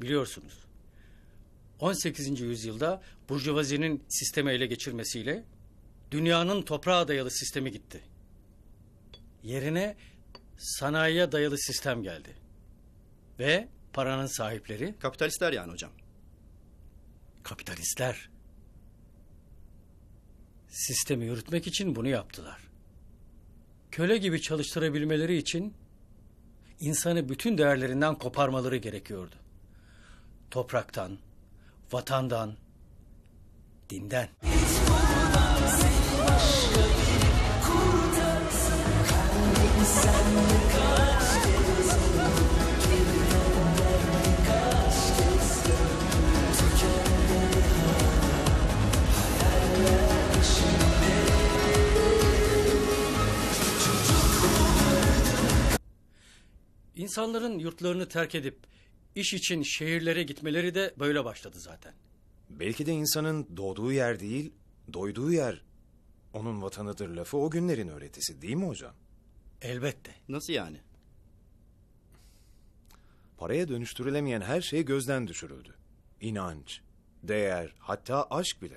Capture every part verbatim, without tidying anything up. biliyorsunuz. on sekizinci yüzyılda burjuvazinin sistemi ele geçirmesiyle dünyanın toprağa dayalı sistemi gitti. Yerine sanayiye dayalı sistem geldi. Ve paranın sahipleri... Kapitalistler yani hocam. Kapitalistler. Sistemi yürütmek için bunu yaptılar. Köle gibi çalıştırabilmeleri için insanı bütün değerlerinden koparmaları gerekiyordu. Topraktan, vatandan, dinden. İnsanların yurtlarını terk edip iş için şehirlere gitmeleri de böyle başladı zaten. Belki de insanın doğduğu yer değil, doyduğu yer onun vatanıdır lafı o günlerin öğretisi değil mi hocam? Elbette. Nasıl yani? Paraya dönüştürülemeyen her şey gözden düşürüldü. İnanç, değer, hatta aşk bile.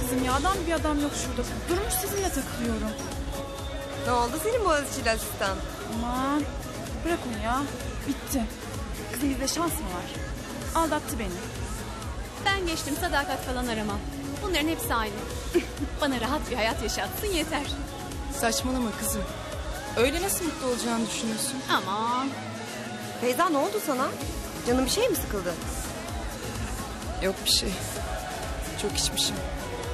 Kızım ya, adam bir adam yok şurada. Durmuş sizinle takılıyorum. Ne oldu senin Boğaziçi'li asistan? Aman bırak onu ya. Bitti. Kızım bizde şans mı var? Aldattı beni. Ben geçtim, sadakat falan aramam. Bunların hepsi aynı. Bana rahat bir hayat yaşatsın yeter. Saçmalama kızım. Öyle nasıl mutlu olacağını düşünüyorsun? Aman. Feyza, ne oldu sana? Canın bir şey mi sıkıldı? Yok bir şey. Çok içmişim.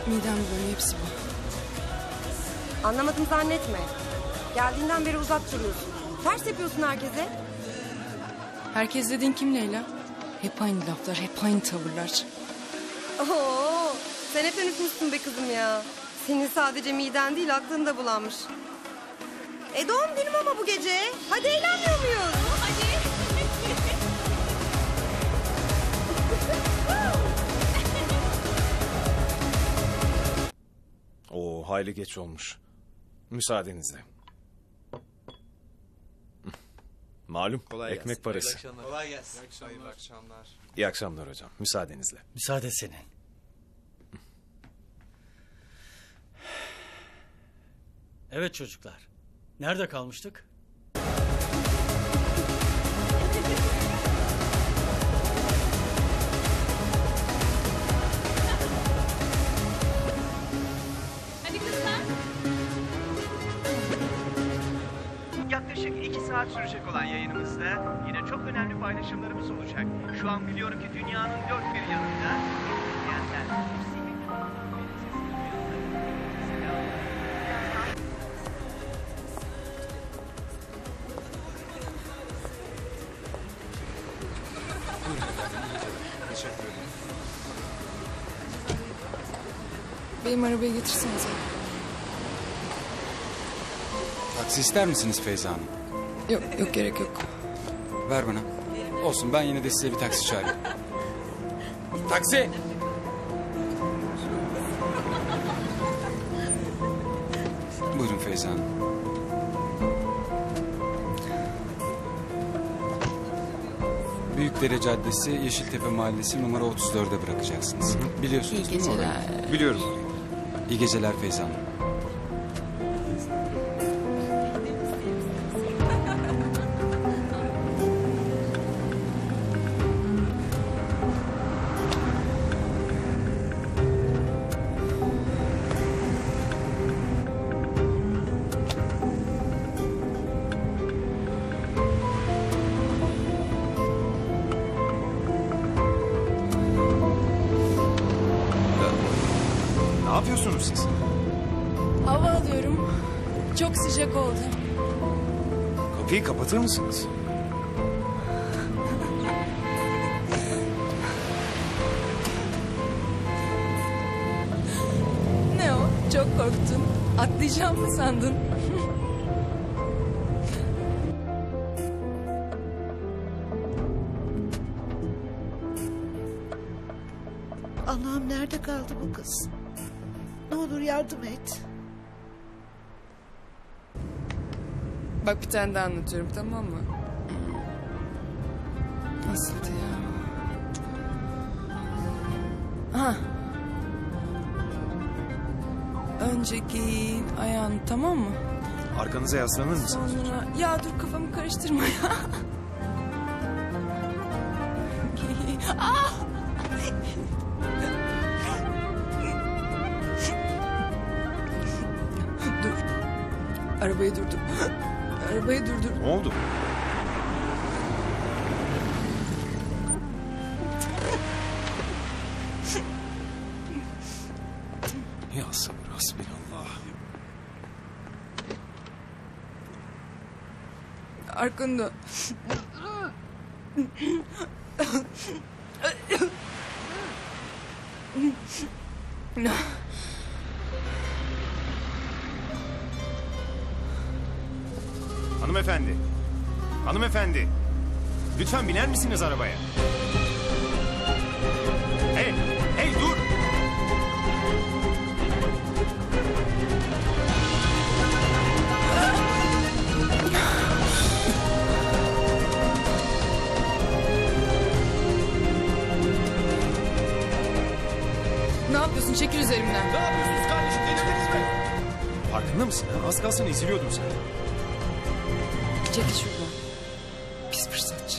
Midem bulanıyor, hepsi bu. Anlamadım zannetme. Geldiğinden beri uzak duruyorsun. Ters yapıyorsun herkese. Herkes dediğin kim Leyla? Hep aynı laflar, hep aynı tavırlar. Oo, sen hep unutmuşsun be kızım ya. Senin sadece miden değil, aklın da bulanmış. E doğum günüm ama bu gece. Hadi eğlenmiyor muyuz? Hadi. Oo, hayli geç olmuş. Müsaadenizle. Malum, kolay ekmek gelsin. Parası. İyi kolay gelsin. İyi akşamlar. İyi akşamlar. İyi akşamlar hocam. Müsaadenizle. Müsaade senin. Evet çocuklar. Nerede kalmıştık? Hadi kızlar. Yaklaşık iki saat sürecek olan yayınımızda yine çok önemli paylaşımlarımız olacak. Şu an biliyorum ki dünyanın dört bir yanında izleyenler. Benim arabayı getirsenize. Taksi ister misiniz Feyza Hanım? Yok, yok gerek yok. Ver bana. Olsun, ben yine de size bir taksi çağırayım. Taksi! Buyurun Feyza Hanım. Büyükdere Caddesi, Yeşiltepe Mahallesi numara otuz dört'e bırakacaksınız. Biliyorsunuz değil mi orayı? Biliyoruz. İyi geceler Feyza Hanım. Hazır mısınız? Ne o? Çok korktun. Atlayacağım mı sandın? Allah'ım, nerede kaldı bu kız? Ne olur yardım et. Bak, bir tane daha anlatıyorum, tamam mı? Nasıldı ya? Ha. Önce giyin ayağını, tamam mı? Arkanıza yaslanır mısınız? Sonra... Ya dur, kafamı karıştırma ya. Giyin. Ah! Dur. Arabayı durdur. Arabayı durdur. Ne oldu? Ya sabır, hasbinallah. Arkanda. Hanımefendi. Hanımefendi. Lütfen biner misiniz arabaya? Hey, hey dur. Ne yapıyorsun? Çekil üzerimden. Ne yapıyorsunuz kardeşim? Delirdiniz mi? Farkında mısın? Az kalsın eziliyordum sen. Çekil şuradan. Pis fırsatçı.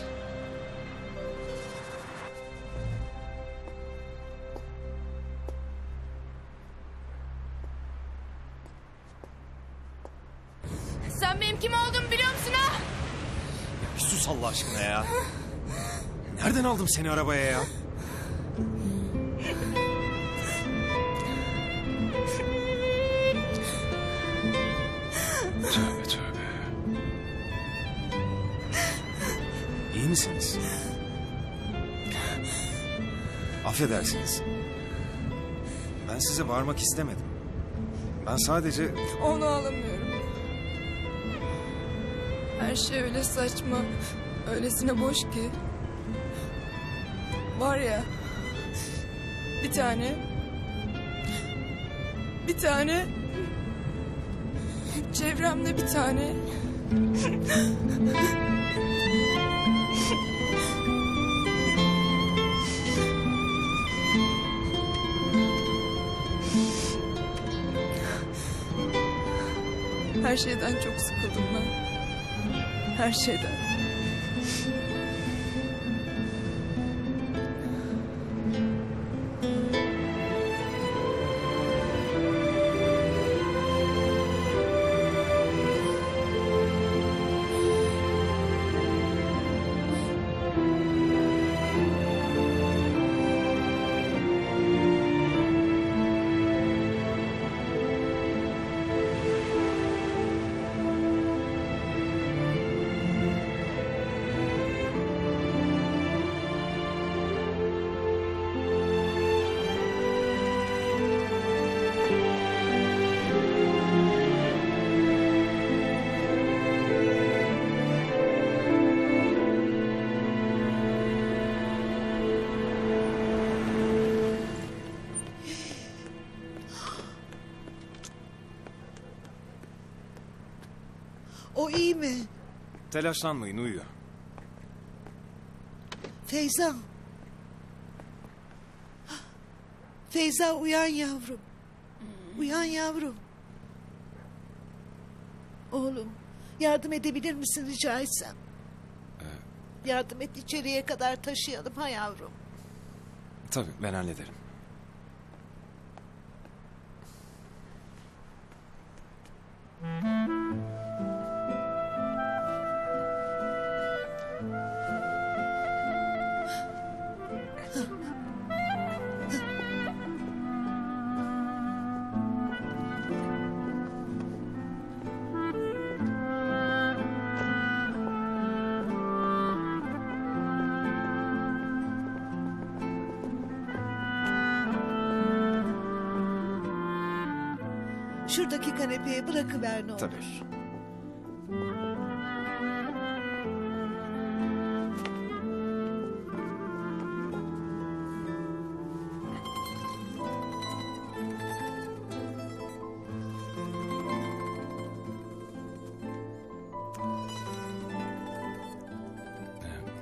Sen benim kim olduğumu biliyor musun ha? Ya bir sus Allah aşkına ya. Nereden aldım seni arabaya ya? Misiniz? Affedersiniz. Ben size bağırmak istemedim. Ben sadece... Onu alamıyorum. Her şey öyle saçma, öylesine boş ki. Var ya... Bir tane... Bir tane... Çevremde bir tane... Her şeyden çok sıkıldım ben. Her şeyden. O iyi mi? Telaşlanmayın, uyuyor. Feyza. Feyza uyan yavrum. Uyan yavrum. Oğlum, yardım edebilir misin rica etsem? Ee, yardım et, içeriye kadar taşıyalım ha yavrum. Tabii, ben hallederim. Şuradaki kanepeye bırakıver ne olur. Tabii.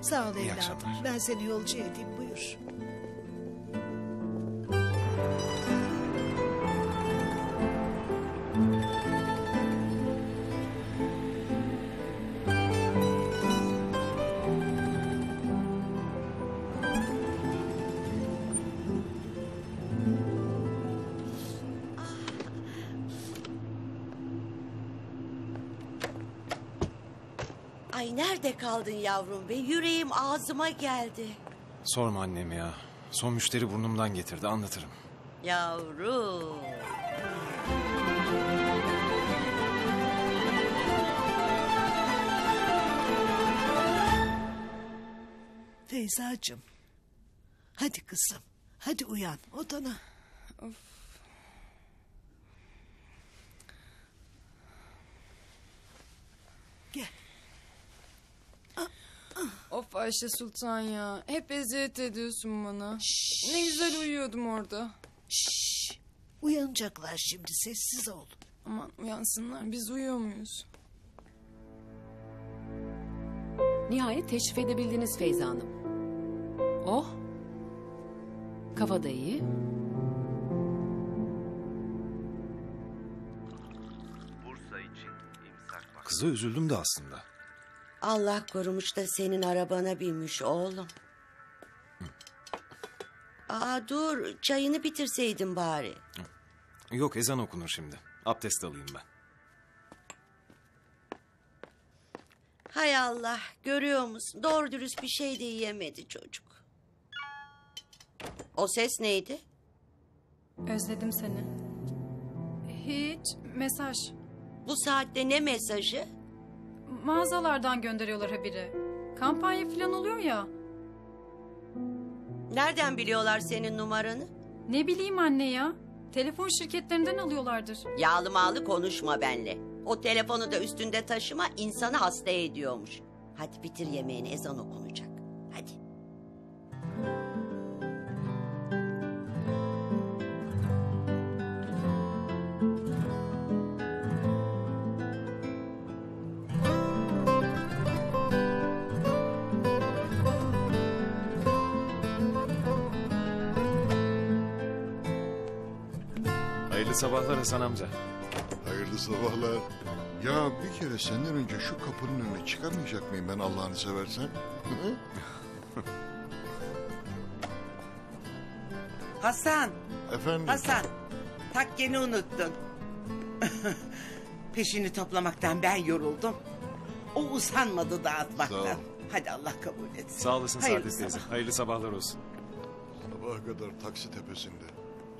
Sağ ol evladım. Ben seni yolcu edeyim. Buyur. Ay nerede kaldın yavrum be? Yüreğim ağzıma geldi. Sorma annem ya. Son müşteri burnumdan getirdi, anlatırım. Yavrum. Feyzacığım. Hadi kızım. Hadi uyan odana. Of. Gel. Of Ayşe Sultan ya. Hep eziyet ediyorsun bana. Şşş. Ne güzel uyuyordum orada. Şşş. Uyanacaklar şimdi, sessiz ol. Aman uyansınlar, biz uyuyor muyuz? Nihayet teşrif edebildiniz Feyza Hanım. Oh. Kafa da iyi. Bursa için imsak. Kıza üzüldüm de aslında. Allah korumuş da senin arabana binmiş oğlum. Hı. Aa dur, çayını bitirseydin bari. Hı. Yok, ezan okunur şimdi. Abdest alayım ben. Hay Allah, görüyor musun? Doğru dürüst bir şey de yiyemedi çocuk. O ses neydi? Özledim seni. Hiç, mesaj. Bu saatte ne mesajı? Mağazalardan gönderiyorlar haberi. Kampanya falan oluyor ya. Nereden biliyorlar senin numaranı? Ne bileyim anne ya. Telefon şirketlerinden alıyorlardır. Yağlı mağlı konuşma benimle. O telefonu da üstünde taşıma, insanı hasta ediyormuş. Hadi bitir yemeğini, ezan okunacak. Hadi. Hayırlı sabahlar Hasan amca. Hayırlı sabahlar. Ya bir kere senden önce şu kapının önüne çıkamayacak mıyım ben Allah'ını seversen? Hasan. Efendim? Hasan. Takkeni unuttun. Peşini toplamaktan ben yoruldum. O usanmadı dağıtmaktan. Hadi Allah kabul etsin. Sağ olasın Saadet teyze. Hayırlı sabahlar olsun. Sabaha kadar taksi tepesinde.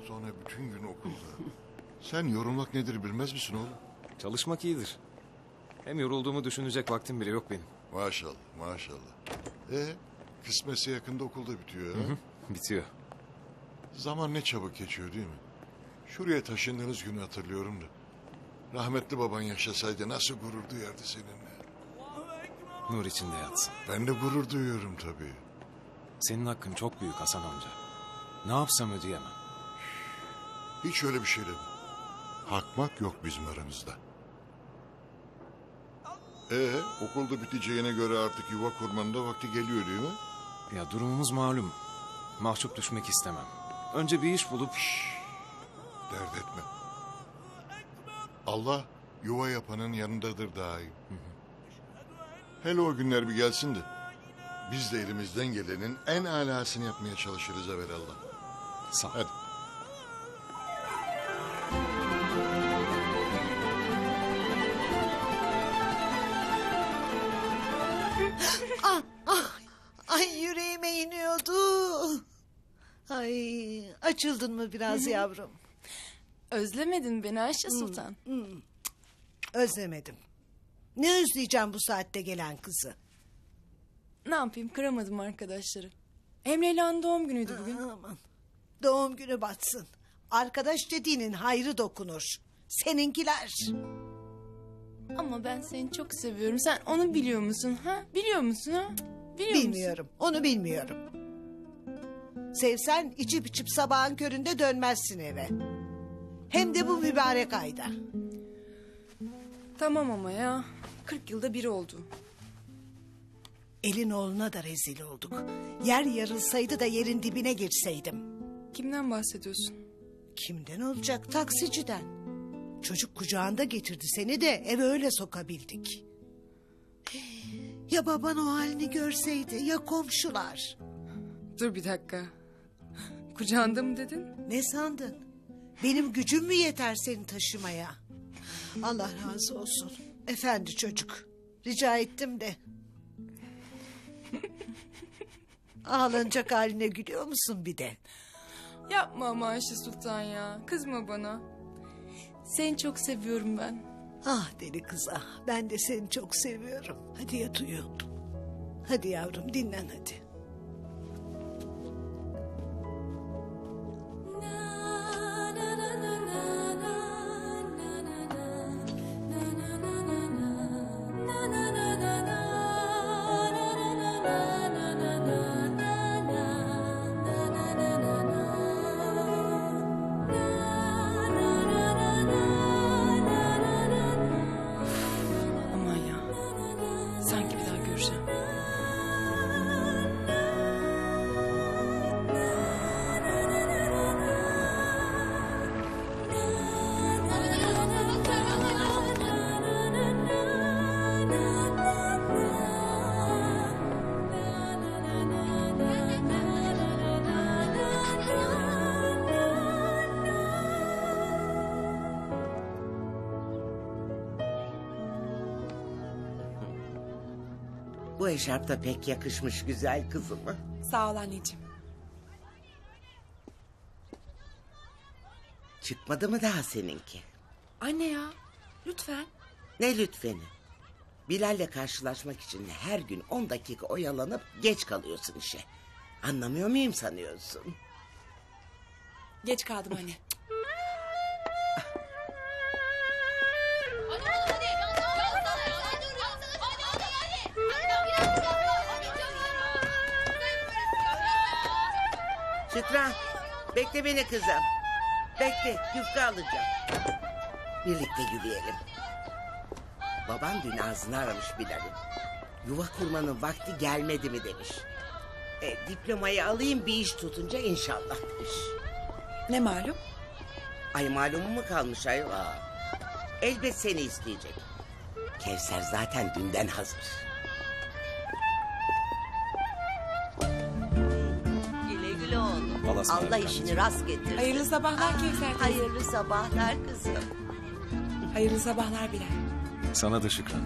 Sonra bütün gün okulda. Sen yorulmak nedir bilmez misin oğlum? Çalışmak iyidir. Hem yorulduğumu düşünecek vaktim bile yok benim. Maşallah maşallah. E kısmetse yakında okulda bitiyor ha? Hı hı, bitiyor. Zaman ne çabuk geçiyor değil mi? Şuraya taşındığınız günü hatırlıyorum da. Rahmetli baban yaşasaydı nasıl gurur duyardı seninle. Nur içinde yatsın. Ben de gurur duyuyorum tabii. Senin hakkın çok büyük Hasan amca. Ne yapsam ödeyemem. Hiç öyle bir şey değil. Hakmak yok bizim aramızda. Ee, okulda biteceğine göre artık yuva kurmanın da vakti geliyor değil mi? Ya durumumuz malum. Mahcup düşmek istemem. Önce bir iş bulup... Şşş, dert etme. Allah yuva yapanın yanındadır daim. Hı hı. Hele o günler bir gelsin de... biz de elimizden gelenin en alasını yapmaya çalışırız evvelallah. Sağ ol. Hadi. Ay, açıldın mı biraz yavrum? Özlemedin beni Ayşe Sultan. Hmm, hmm. Özlemedim. Ne özleyeceğim bu saatte gelen kızı? Ne yapayım, kıramadım arkadaşları. Hem Leyla'nın doğum günüydü bugün. Aa, aman. Doğum günü batsın. Arkadaş dediğinin hayrı dokunur. Seninkiler. Ama ben seni çok seviyorum. Sen onu biliyor musun ha? Biliyor musun ha? Biliyor bilmiyorum. Musun? Onu bilmiyorum. Sevsen içip içip sabahın köründe dönmezsin eve. Hem de bu mübarek ayda. Tamam ama ya. Kırk yılda biri oldu. Elin oğluna da rezil olduk. Yer yarılsaydı da yerin dibine girseydim. Kimden bahsediyorsun? Kimden olacak? Taksiciden. Çocuk kucağında getirdi seni de eve öyle sokabildik. Ya baban o halini görseydi, ya komşular. Dur bir dakika. Kucağında mı dedin? Ne sandın? Benim gücüm mü yeter seni taşımaya? Allah razı olsun. Efendi çocuk. Rica ettim de. Ağlanacak haline gülüyor musun bir de? Yapma ama Ayşe Sultan ya. Kızma bana. Seni çok seviyorum ben. Ah deli kız ah. Ben de seni çok seviyorum. Hadi yat uyu. Hadi yavrum dinlen hadi. Bu eşarp da pek yakışmış güzel kızıma. Sağ ol anneciğim. Çıkmadı mı daha seninki? Anne ya lütfen. Ne lütfeni? Bilal'le karşılaşmak için her gün on dakika oyalanıp geç kalıyorsun işe. Anlamıyor muyum sanıyorsun? Geç kaldım anne. Çıtra, bekle beni kızım. Bekle, yufka alacağım. Birlikte yürüyelim. Baban dün ağzını aramış Bilal'in. Yuva kurmanın vakti gelmedi mi demiş. E, diplomayı alayım bir iş tutunca inşallah demiş. Ne malum? Ay malumu mu kalmış ayol? Aa, elbet seni isteyecek. Kevser zaten dünden hazır. Allah işini rast getirsin. Hayırlı sabahlar Kevser. Hayırlı sabahlar kızım. Hayırlı sabahlar Bilal. Sana da Şükran.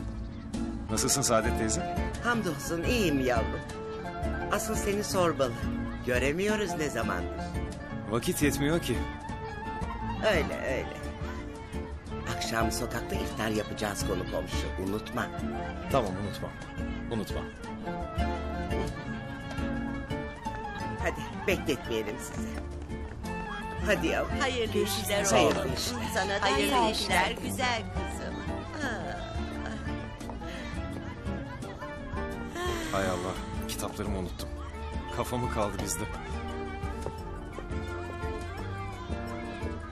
Nasılsın Saadet teyze? Hamdolsun iyiyim yavrum. Asıl seni sormalı. Göremiyoruz ne zamandır. Vakit yetmiyor ki. Öyle öyle. Akşam sokakta iftar yapacağız konu komşu. Unutma. Tamam unutmam. Unutma. Hadi bekletmeyelim sizi. Hadi yavrum. Hayırlı işler olsun. Hayırlı işler. Sana hayırlı işler güzel kızım. Hay Allah kitaplarımı unuttum. Kafamı kaldı bizde.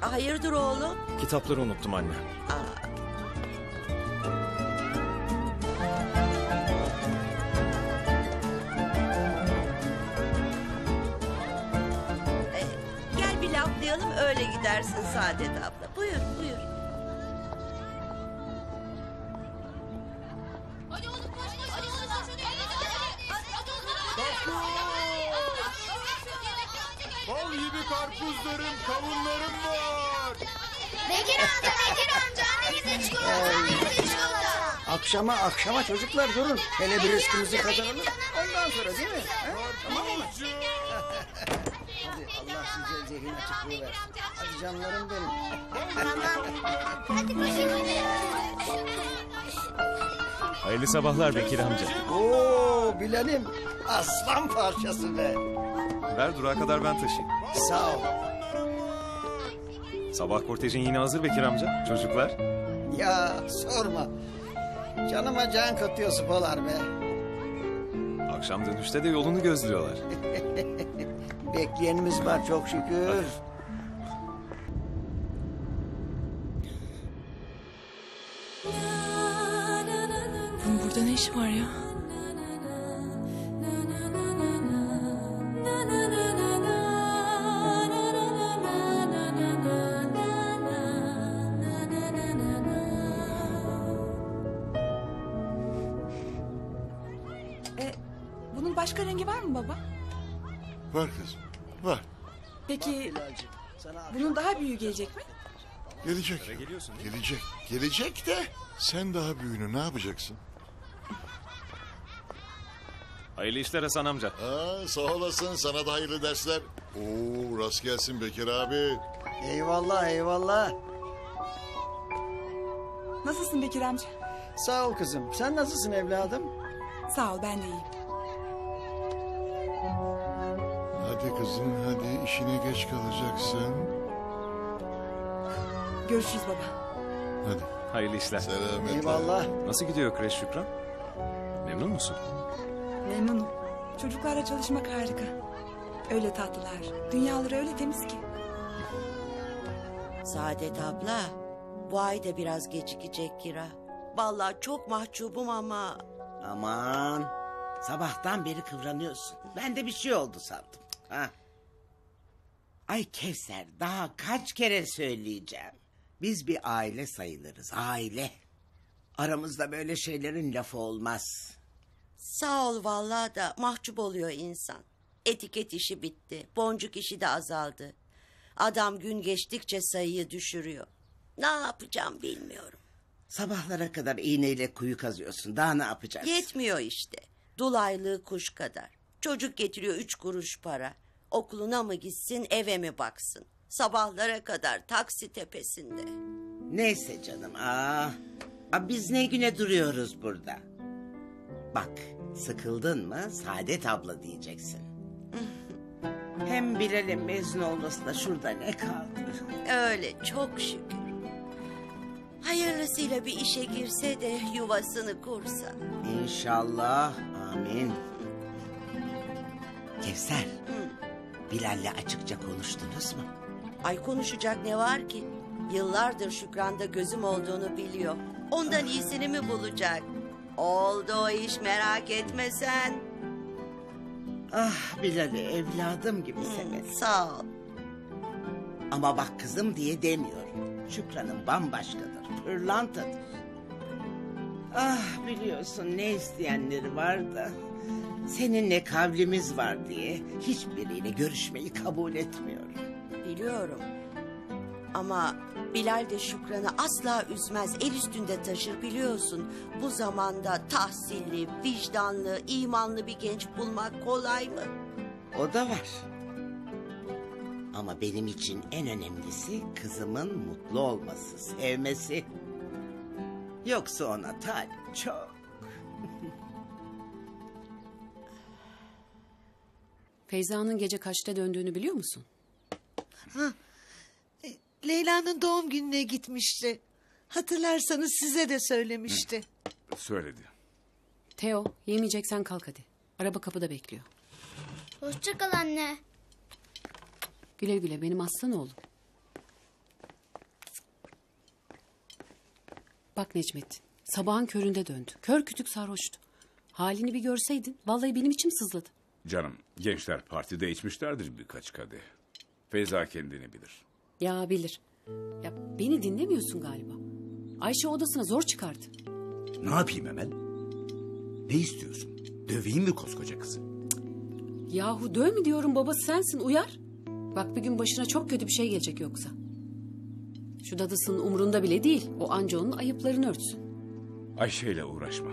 Hayırdır oğlum? Kitapları unuttum anne. Aa. Öyle gidersin Saadet abla. Buyur, buyur. Hadi oğlum, koş, koş, koş, koş. Bal gibi karpuzlarım, kavunlarım var. Bekir amca, Bekir amca. Annemize çikolata, annemize çikolata. Akşama, akşama çocuklar durun. Hele bir üstümüzü kazanalım. Ondan sonra değil mi? Karpuzcu. Allah size zehrin açıklığı versin. Hadi canlarım benim. Tamam. Hadi koşun hadi. Hayırlı sabahlar Bekir amca. Oo Bilal'im. Aslan parçası be. Ver durağa kadar ben taşıyayım. Sağ ol. Sabah kortejin yine hazır Bekir amca. Çocuklar. Ya sorma. Canıma can katıyor sıpalar be. Akşam dönüşte de yolunu gözlüyorlar. Bekleyenimiz var çok şükür. Hadi. Bunun burada ne işi var ya? Bunun başka rengi var mı baba? Var kızım, var. Peki bunun daha büyüğü gelecek mi? Gelecek. Gelecek. Gelecek de sen daha büyüğünü ne yapacaksın? Hayırlı işler Hasan amca. Aa, sağ olasın, sana da hayırlı dersler. Oo, rast gelsin Bekir abi. Eyvallah eyvallah. Nasılsın Bekir amca? Sağ ol kızım. Sen nasılsın evladım? Sağ ol, ben de iyiyim. Hadi kızım hadi, işine geç kalacaksın. Görüşürüz baba. Hadi. Hayırlı işler. Selametle. Eyvallah. Nasıl gidiyor kreş Şükran? Memnun musun? Memnunum. Çocuklarla çalışmak harika. Öyle tatlılar. Dünyaları öyle temiz ki. Saadet abla, bu ay da biraz gecikecek kira. Vallahi çok mahcubum ama. Aman, sabahtan beri kıvranıyorsun. Ben de bir şey oldu sandım. Ha. Ay Kevser, daha kaç kere söyleyeceğim. Biz bir aile sayılırız, aile. Aramızda böyle şeylerin lafı olmaz. Sağ ol vallahi da mahcup oluyor insan. Etiket işi bitti, boncuk işi de azaldı. Adam gün geçtikçe sayıyı düşürüyor. Ne yapacağım bilmiyorum. Sabahlara kadar iğneyle kuyu kazıyorsun. Daha ne yapacaksın? Yetmiyor işte. Dolaylı kuş kadar. Çocuk getiriyor üç kuruş para. Okuluna mı gitsin, eve mi baksın? Sabahlara kadar taksi tepesinde. Neyse canım. Aa, aa, biz ne güne duruyoruz burada? Bak, sıkıldın mı Saadet abla diyeceksin. Hem Bilal'in mezun olmasına şurada ne kaldı? Öyle çok şükür. Hayırlısıyla bir işe girse de yuvasını kursa. İnşallah. Amin. Kevser. Bilal'le açıkça konuştunuz mu? Ay konuşacak ne var ki? Yıllardır Şükran'da gözüm olduğunu biliyor. Ondan iyisini mi bulacak? Oldu o iş, merak etme sen. Ah Bilal'i evladım gibi sever. Sağ ol. Ama bak kızım diye demiyorum. Şükran'ın bambaşkadır, pırlantadır. Ah biliyorsun ne isteyenleri var da... ...seninle kavlimiz var diye... ...hiçbiriyle görüşmeyi kabul etmiyorum. Biliyorum. Ama Bilal de Şükran'ı asla üzmez... ...el üstünde taşır biliyorsun. Bu zamanda tahsilli, vicdanlı, imanlı bir genç bulmak kolay mı? O da var. Ama benim için en önemlisi kızımın mutlu olması, sevmesi. Yoksa ona talip çok. Feyza'nın gece kaçta döndüğünü biliyor musun? Ha, Leyla'nın doğum gününe gitmişti. Hatırlarsanız size de söylemişti. Hı, söyledi. Teo, yemeyeceksen kalk hadi. Araba kapıda bekliyor. Hoşça kal anne. Güle güle benim aslan oğlum. Bak Necmettin, sabahın köründe döndü. Kör kütük sarhoştu. Halini bir görseydin, vallahi benim içim sızladı. Canım, gençler partide içmişlerdir birkaç kadeh. Feyza kendini bilir. Ya bilir. Ya beni dinlemiyorsun galiba. Ayşe odasına zor çıkardı. Ne yapayım Emel? Ne istiyorsun? Döveyim mi koskoca kızı? Yahu döv mü diyorum, babası sensin, uyar. Bak bir gün başına çok kötü bir şey gelecek yoksa. Şu dadısının umurunda bile değil. O anca onun ayıplarını örtsün. Ayşe'yle uğraşma.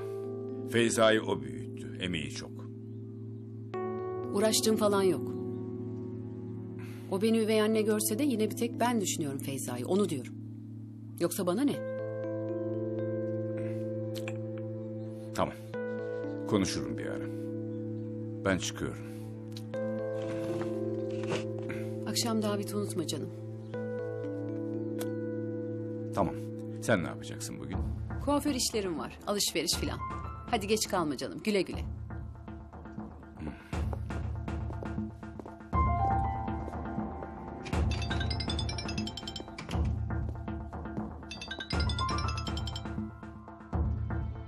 Feyza'yı o büyüttü. Emeği çok. Uğraştığım falan yok. O beni üvey anne görse de yine bir tek ben düşünüyorum Feyza'yı. Onu diyorum. Yoksa bana ne? Tamam. Konuşurum bir ara. Ben çıkıyorum. Akşam daveti unutma canım. Tamam. Sen ne yapacaksın bugün? Kuaför işlerim var. Alışveriş filan. Hadi geç kalma canım. Güle güle.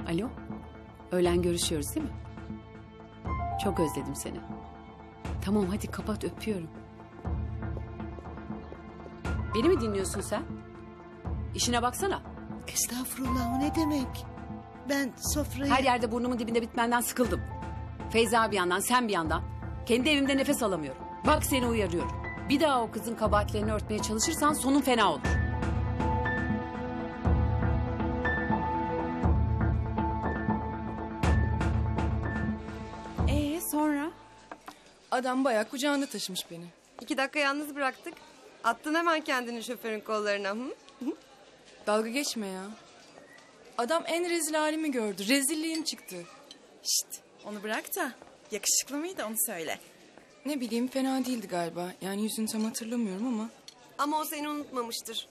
Alo. Öğlen görüşüyoruz değil mi? Çok özledim seni. Tamam hadi kapat, öpüyorum. Beni mi dinliyorsun sen? İşine baksana. Estağfurullah, o ne demek? Ben sofrayı... Her yerde burnumun dibinde bitmenden sıkıldım. Feyza bir yandan, sen bir yandan. Kendi evimde nefes alamıyorum. Bak seni uyarıyorum. Bir daha o kızın kabahatlerini örtmeye çalışırsan sonun fena olur. Ee sonra? Adam bayağı kucağına taşımış beni. İki dakika yalnız bıraktık. Attın hemen kendini şoförün kollarına. Hı? Dalga geçme ya. Adam en rezil halimi gördü. Rezilliğim çıktı. Şşt, onu bırak da yakışıklı mıydı onu söyle. Ne bileyim, fena değildi galiba. Yani yüzünü tam hatırlamıyorum ama. Ama o seni unutmamıştır.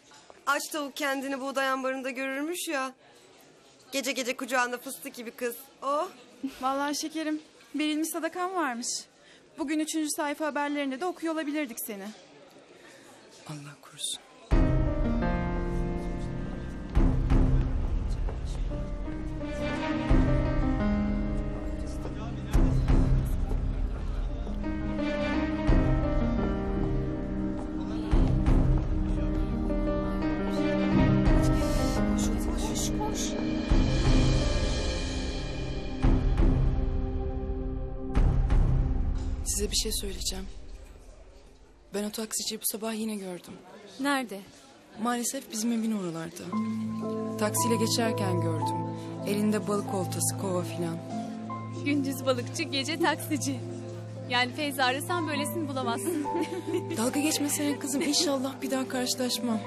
Aç tavuk kendini buğday ambarında görürmüş ya. Gece gece kucağında fıstık gibi kız. Oh. Vallahi şekerim, verilmiş sadakan varmış. Bugün üçüncü sayfa haberlerinde de okuyor olabilirdik seni. Allah korusun. Size bir şey söyleyeceğim. Ben o taksiciyi bu sabah yine gördüm. Nerede? Maalesef bizim evin oralarda. Taksiyle geçerken gördüm. Elinde balık oltası, kova filan. Gündüz balıkçı, gece taksici. Yani Feyza arasan böylesini bulamazsın. Dalga geçmesene kızım. İnşallah bir daha karşılaşmam.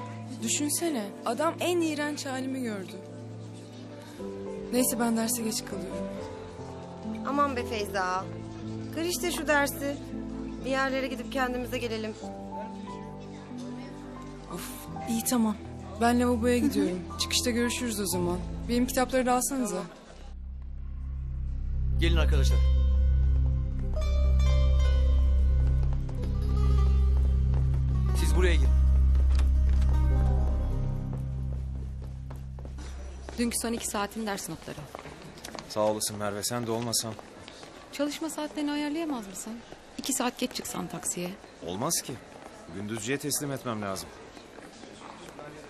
Düşünsene. Adam en iğrenç halimi gördü. Neyse, ben derse geç kalıyorum. Aman be Feyza. Kır işte şu dersi. Bir yerlere gidip kendimize gelelim. Of, iyi tamam. Ben lavaboya gidiyorum. Çıkışta görüşürüz o zaman. Benim kitapları da alsanıza. Tamam. Gelin arkadaşlar. Siz buraya girin. Dünkü son iki saatin ders notları. Sağ olasın Merve, sen de olmasan. Çalışma saatlerini ayarlayamaz mısın? İki saat geç çıksan taksiye. Olmaz ki. Gündüzcüye teslim etmem lazım.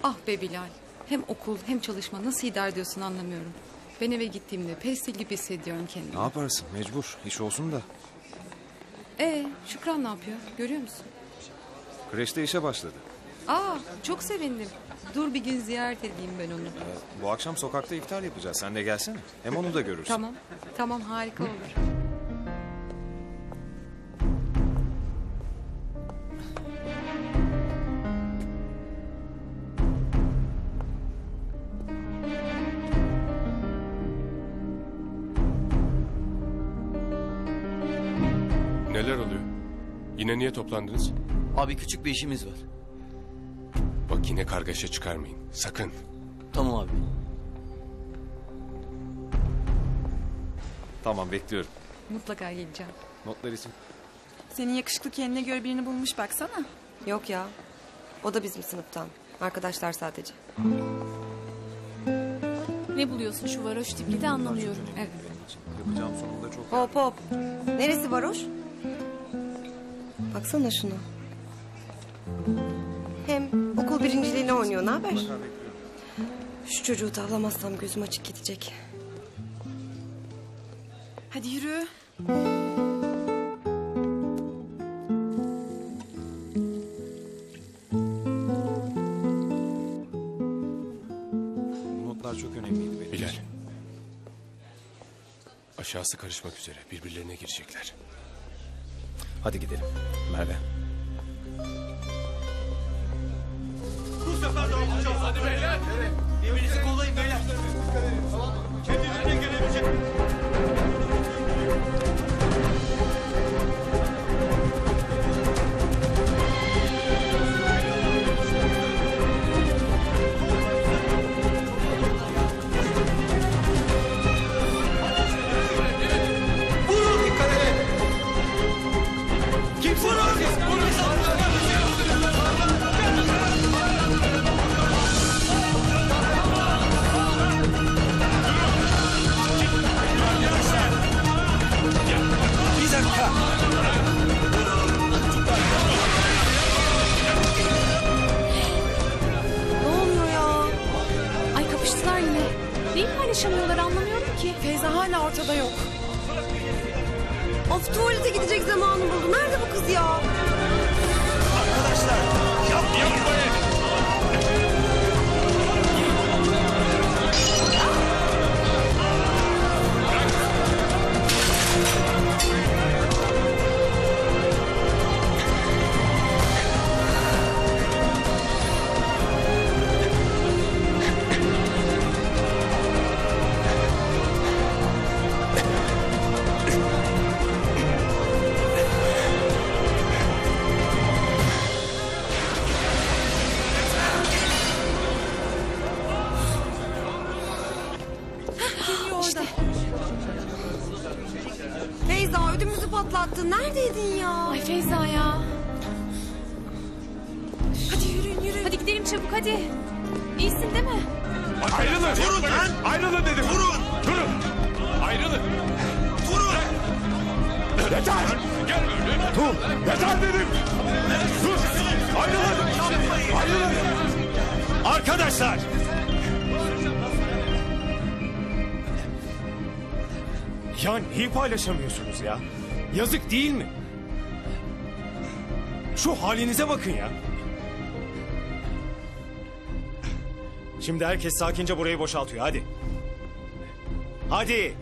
Ah be Bilal. Hem okul hem çalışma nasıl idare ediyorsun anlamıyorum. Ben eve gittiğimde pestil gibi hissediyorum kendimi. Ne yaparsın? Mecbur. İş olsun da. Ee, Şükran ne yapıyor? Görüyor musun? Kreşte işe başladı. Aa, çok sevindim. Dur bir gün ziyaret edeyim ben onu. Ee, bu akşam sokakta iftar yapacağız. Sen de gelsene. Hem onu da görürsün. Tamam. Tamam, harika olur. Hı. Neler oluyor? Yine niye toplandınız? Abi küçük bir işimiz var. Bak yine kargaşa çıkarmayın. Sakın. Tamam abi. Tamam, bekliyorum. Mutlaka geleceğim. Notlar için. Senin yakışıklı kendine göre birini bulmuş baksana. Yok ya. O da bizim sınıftan. Arkadaşlar sadece. Ne buluyorsun şu varoş tipli de anlamıyorum. Evet. Yapacağım sonunda çok... Hop hop. Neresi varoş? Baksana şuna. Hem okul birinciliğiyle oynuyor, ne haber? Şu çocuğu tavlamazsam gözüm açık gidecek. Hadi yürü. Notlar çok önemliydi benim. Bilal. Aşağısı karışmak üzere, birbirlerine girecekler. Hadi gidelim Merve. Bu sefer de olacağız. Hadi beyler. Birbirinizi kollayın beyler. Kendinize gelebilecek. Neyi paylaşamıyorlar anlamıyorum ki. Feyza hala ortada yok. Of, tuvalete gidecek zamanı buldu. Nerede bu kız ya? Arkadaşlar yapmayın. Neredeydin ya? Ay Feyza ya. Hadi yürüyün yürüyün. Hadi gidelim çabuk hadi. İyisin değil mi? Ayrılın. Durun lan. Ayrılın dedim. Durun. Durun. Ayrılın. Durun. Yeter. Gel böyle. Dur. Yeter dedim. Dur. Ayrılın. Ayrılın. Arkadaşlar. Ya niye paylaşamıyorsunuz ya? Yazık değil mi? Şu halinize bakın ya. Şimdi herkes sakince burayı boşaltıyor. Hadi. Hadi.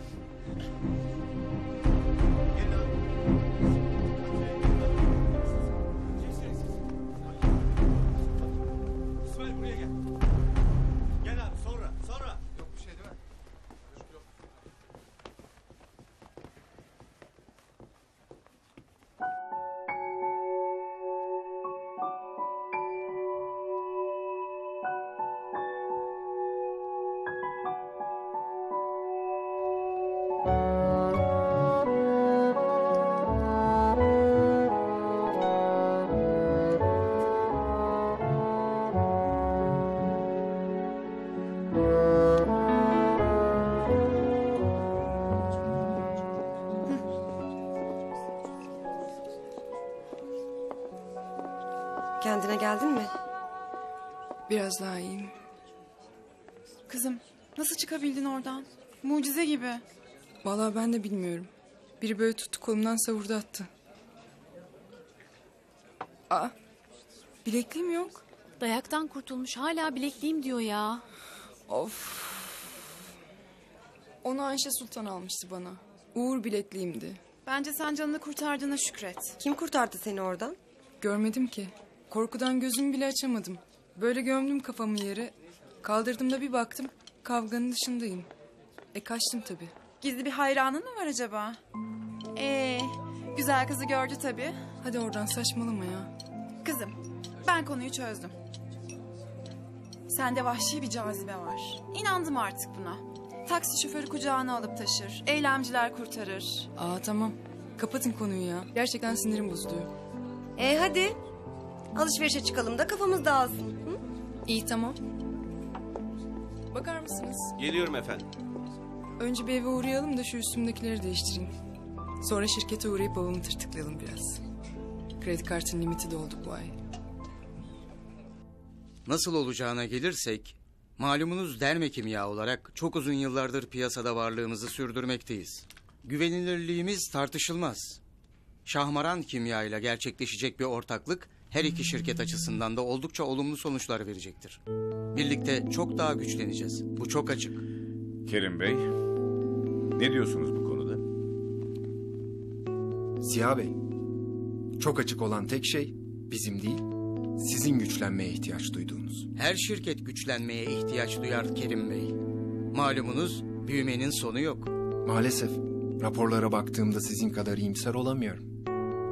Kendine geldin mi? Biraz daha iyiyim. Kızım nasıl çıkabildin oradan? Mucize gibi. Vallahi ben de bilmiyorum. Biri böyle tuttu kolumdan savurdu attı. Aa, bilekliğim yok. Dayaktan kurtulmuş hala bilekliğim diyor ya. Of. Onu Ayşe Sultan almıştı bana. Uğur bilekliğimdi. Bence sen canını kurtardığına şükret. Kim kurtardı seni oradan? Görmedim ki. Korkudan gözümü bile açamadım. Böyle gömdüm kafamı yere. Kaldırdığımda bir baktım. Kavganın dışındayım. E kaçtım tabii. Gizli bir hayranın mı var acaba? Ee, güzel kızı gördü tabii. Hadi oradan saçmalama ya. Kızım ben konuyu çözdüm. Sende vahşi bir cazibe var. İnandım artık buna. Taksi şoförü kucağına alıp taşır. Eylemciler kurtarır. Aa tamam. Kapatın konuyu ya. Gerçekten sinirim bozuluyor. Ee hadi. Alışverişe çıkalım da kafamız dağılsın. Hı? İyi tamam. Bakar mısınız? Geliyorum efendim. Önce bir eve uğrayalım da şu üstümdekileri değiştireyim. Sonra şirkete uğrayıp babamı tırtıklayalım biraz. Kredi kartının limiti doldu bu ay. Nasıl olacağına gelirsek... malumunuz Derme Kimya olarak çok uzun yıllardır piyasada varlığımızı sürdürmekteyiz. Güvenilirliğimiz tartışılmaz. Şahmaran Kimya ile gerçekleşecek bir ortaklık... her iki şirket açısından da oldukça olumlu sonuçlar verecektir. Birlikte çok daha güçleneceğiz. Bu çok açık. Kerim Bey, ne diyorsunuz bu konuda? Ziya Bey, çok açık olan tek şey bizim değil, sizin güçlenmeye ihtiyaç duyduğunuz. Her şirket güçlenmeye ihtiyaç duyar Kerim Bey. Malumunuz büyümenin sonu yok. Maalesef raporlara baktığımda sizin kadar iyimser olamıyorum.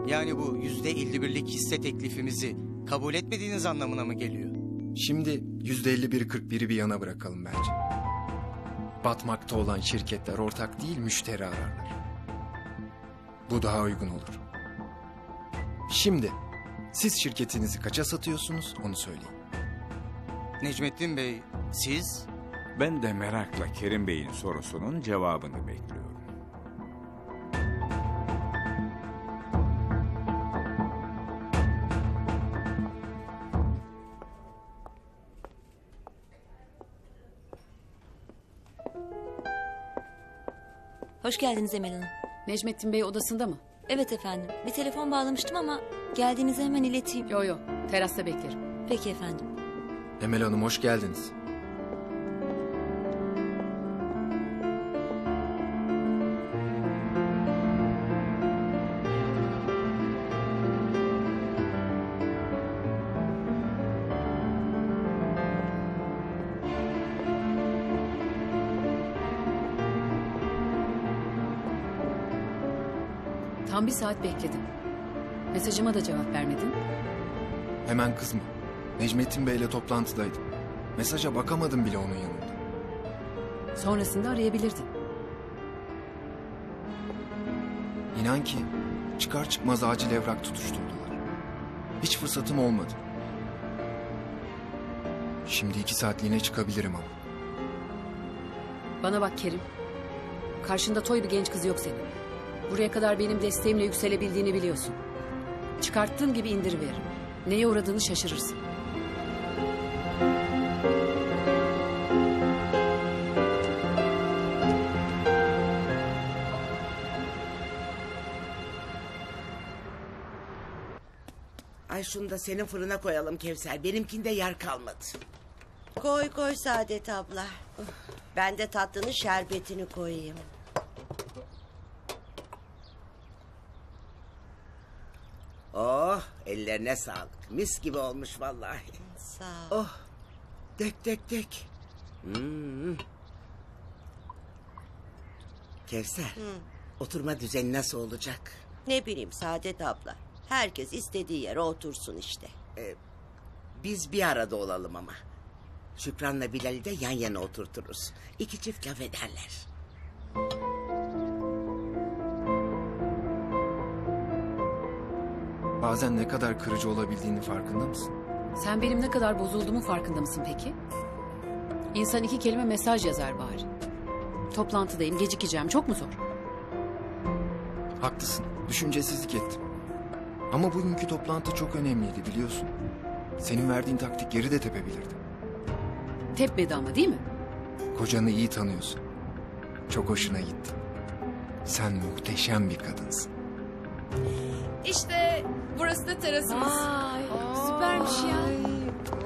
Yani bu yüzde elli birlik hisse teklifimizi kabul etmediğiniz anlamına mı geliyor? Şimdi yüzde elli bir kırk biri bir yana bırakalım bence. Batmakta olan şirketler ortak değil müşteri ararlar. Bu daha uygun olur. Şimdi siz şirketinizi kaça satıyorsunuz onu söyleyin. Necmettin Bey siz? Ben de merakla Kerim Bey'in sorusunun cevabını bekliyorum. Hoş geldiniz Emel Hanım. Necmettin Bey odasında mı? Evet efendim. Bir telefon bağlamıştım ama geldiğinizi hemen ileteyim. Yo yo. Terasta beklerim. Peki efendim. Emel Hanım hoş geldiniz. Tam bir saat bekledim. Mesajıma da cevap vermedin. Hemen kızma. Necmettin Bey'le toplantıdaydım. Mesaja bakamadım bile onun yanında. Sonrasında arayabilirdin. İnan ki çıkar çıkmaz acil evrak tutuşturdular. Hiç fırsatım olmadı. Şimdi iki saatliğine çıkabilirim ama. Bana bak Kerim. Karşında toy bir genç kız yok senin. Buraya kadar benim desteğimle yükselebildiğini biliyorsun. Çıkarttığım gibi indiriveririm. Neye uğradığını şaşırırsın. Ay şunu da senin fırına koyalım Kevser. Benimkinde yer kalmadı. Koy koy Saadet abla. Ben de tatlının şerbetini koyayım. Oh, ellerine sağlık. Mis gibi olmuş vallahi. Sağ ol. Oh, dök dök dök. Hmm. Kevser, hmm. oturma düzeni nasıl olacak? Ne bileyim Saadet abla. Herkes istediği yere otursun işte. Ee, biz bir arada olalım ama. Şükran'la Bilal'i de yan yana oturturuz. İki çift laf ederler. Bazen ne kadar kırıcı olabildiğini farkında mısın? Sen benim ne kadar bozulduğumun farkında mısın peki? İnsan iki kelime mesaj yazar bari. Toplantıdayım, gecikeceğim. Çok mu zor? Haklısın. Düşüncesizlik ettim. Ama bugünkü toplantı çok önemliydi biliyorsun. Senin verdiğin taktik geri de tepebilirdi. Tepmedi ama değil mi? Kocanı iyi tanıyorsun. Çok hoşuna gitti. Sen muhteşem bir kadınsın. İşte burası da terasımız. Vay, süpermiş ya.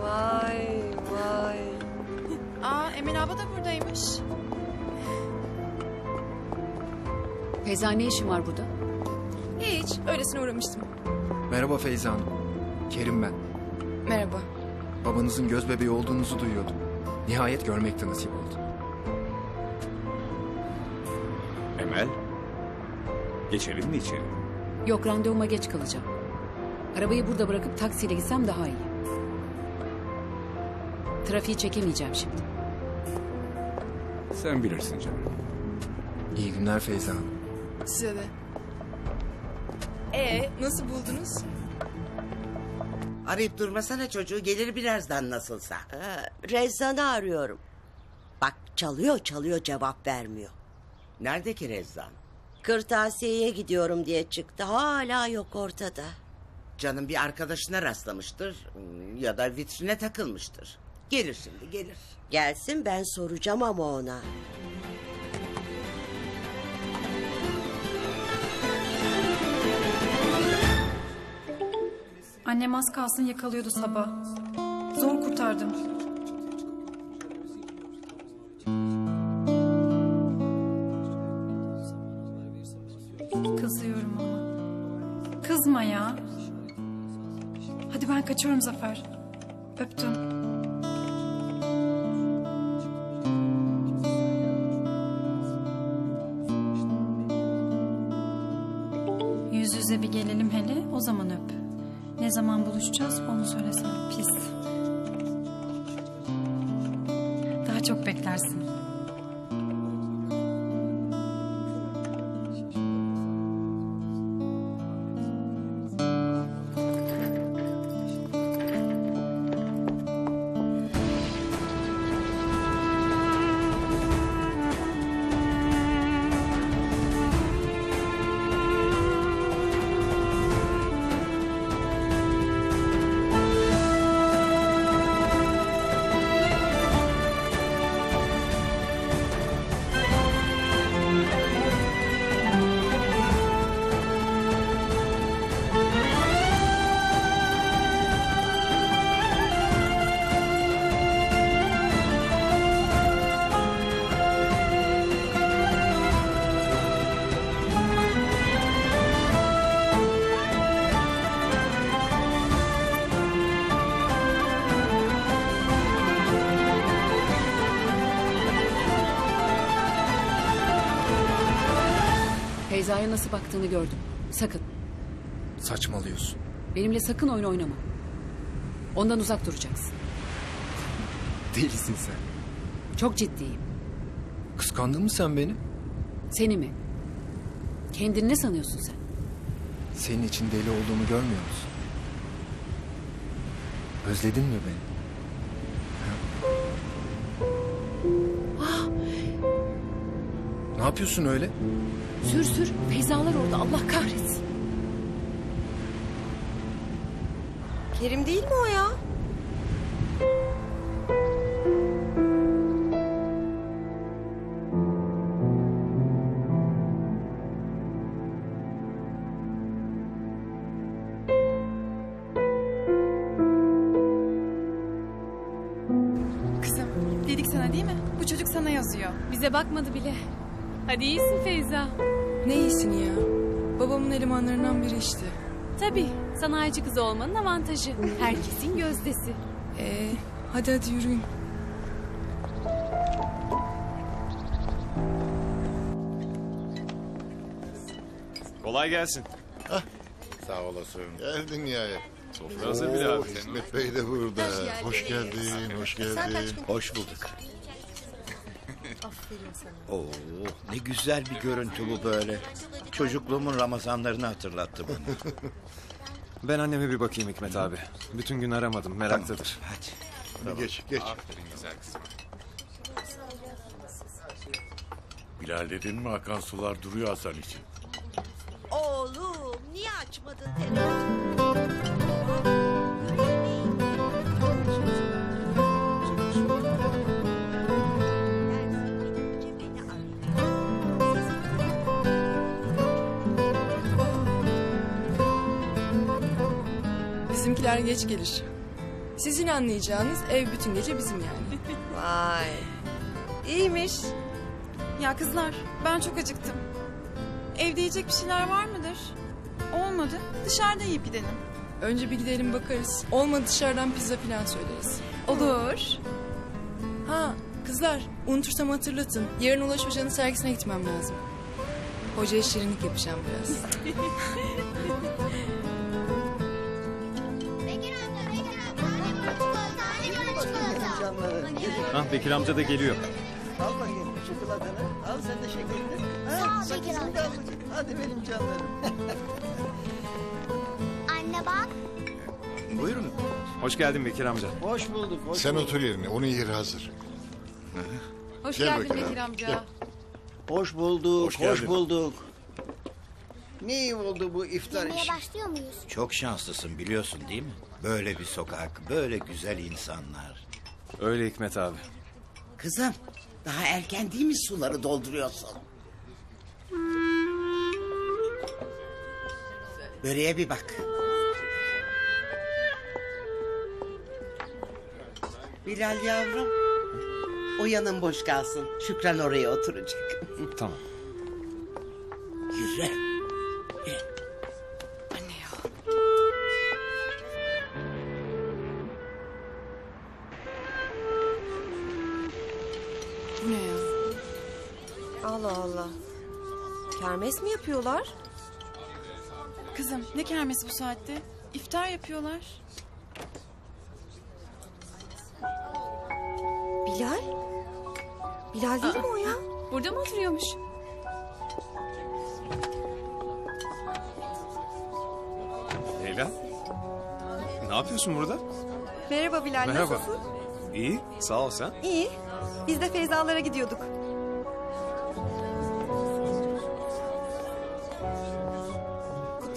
Vay, vay. Aa, Emin abla da buradaymış. Feyza, ne işin var burada? Hiç, öylesine uğramıştım. Merhaba Feyza Hanım. Kerim ben. Merhaba. Babanızın göz bebeği olduğunuzu duyuyordum. Nihayet görmek de nasip oldu. Emel, geçelim mi içeri? Yok, randevuma geç kalacağım. Arabayı burada bırakıp taksiyle gitsem daha iyi. Trafiği çekemeyeceğim şimdi. Sen bilirsin canım. İyi günler Feyza Hanım. Size de. Ee, nasıl buldunuz? Arayıp durmasana çocuğu, gelir birazdan nasılsa. Ee, Rezzan'ı arıyorum. Bak çalıyor çalıyor cevap vermiyor. Nerede ki Rezzan? Kırtasiye'ye gidiyorum diye çıktı. Hala yok ortada. Canım bir arkadaşına rastlamıştır. Ya da vitrine takılmıştır. Gelir şimdi gelir. Gelsin, ben soracağım ama ona. Annem az kalsın yakalıyordu sabah. Zor kurtardım. Kızıyorum ama. Kızma ya. Hadi ben kaçıyorum Zafer. Öptüm. Yüz yüze bir gelelim hele, o zaman öp. Ne zaman buluşacağız onu söylesem pis. Daha çok beklersin. Feyza'ya nasıl baktığını gördüm. Sakın. Saçmalıyorsun. Benimle sakın oyun oynama. Ondan uzak duracaksın. Delisin sen. Çok ciddiyim. Kıskandın mı sen beni? Seni mi? Kendini ne sanıyorsun sen? Senin için deli olduğumu görmüyor musun? Özledin mi beni? Ne yapıyorsun öyle? Sür sür. Feyzalar orada. Allah kahretsin. Kerim değil mi o ya? Kızım, dedik sana değil mi? Bu çocuk sana yazıyor. Bize bakmadı bile. Hadi iyisin Feyza. Ne iyisin ya? Babamın elemanlarından biri işte. Tabii. Sanayici kızı olmanın avantajı. Herkesin gözdesi. Ee, hadi hadi yürüyün. Kolay gelsin. Hah. Sağ olasın. Geldin ya. Sofra hazır bile abi. Hizmet Bey de burada. Hoş geldin, hoş geldin. Hoş bulduk. Oo, ne güzel bir görüntü bu böyle. Çocukluğumun Ramazanlarını hatırlattı bana. Ben anneme bir bakayım Hikmet abi. Bütün gün aramadım, meraktadır. Tamam, hadi. Tamam. Geç, geç. Aferin güzel kızım. Bilal dedin mi akan sular duruyor Hasan için. Oğlum, niye açmadın telefonu? Bizimkiler geç gelir. Sizin anlayacağınız ev bütün gece bizim yani. Vay. İyiymiş. Ya kızlar ben çok acıktım. Evde yiyecek bir şeyler var mıdır? Olmadı. Dışarıda yiyip gidelim. Önce bir gidelim bakarız. Olmadı dışarıdan pizza falan söyleriz. Olur. Ha kızlar unutursam hatırlatın. Yarın Ulaş Hoca'nın sergisine gitmem lazım. Hocaya şirinlik yapacağım biraz. Ah Bekir amca da geliyor. Al bakayım çikolatanı. Al sen de şekerini. Ha, sağ ol Bekir amca. Hadi benim canlarım. Anne bak. Buyurun. Hoş geldin Bekir amca. Hoş bulduk. Hoş sen bulduk. Otur yerine. Onun yeri hazır. Hoş gel geldin Bekir amca. Gel. Hoş bulduk. Hoş, hoş bulduk. Ne iyi oldu bu iftar işi. Başlıyor muyuz? Çok şanslısın biliyorsun değil mi? Böyle bir sokak, böyle güzel insanlar. Öyle Hikmet abi. Kızım daha erken değil mi suları dolduruyorsun? Böreğe bir bak. Bilal yavrum. O yanın boş kalsın. Şükran oraya oturacak. Tamam. Yürü. Kermes mi yapıyorlar? Kızım ne kermesi bu saatte? İftar yapıyorlar. Bilal? Bilal değil Aa, mi o ya? Burada mı oturuyormuş? Leyla. Ne yapıyorsun burada? Merhaba Bilal. Merhaba. Nasılsın? İyi. Sağ ol sen. İyi. Biz de Feyzalara gidiyorduk.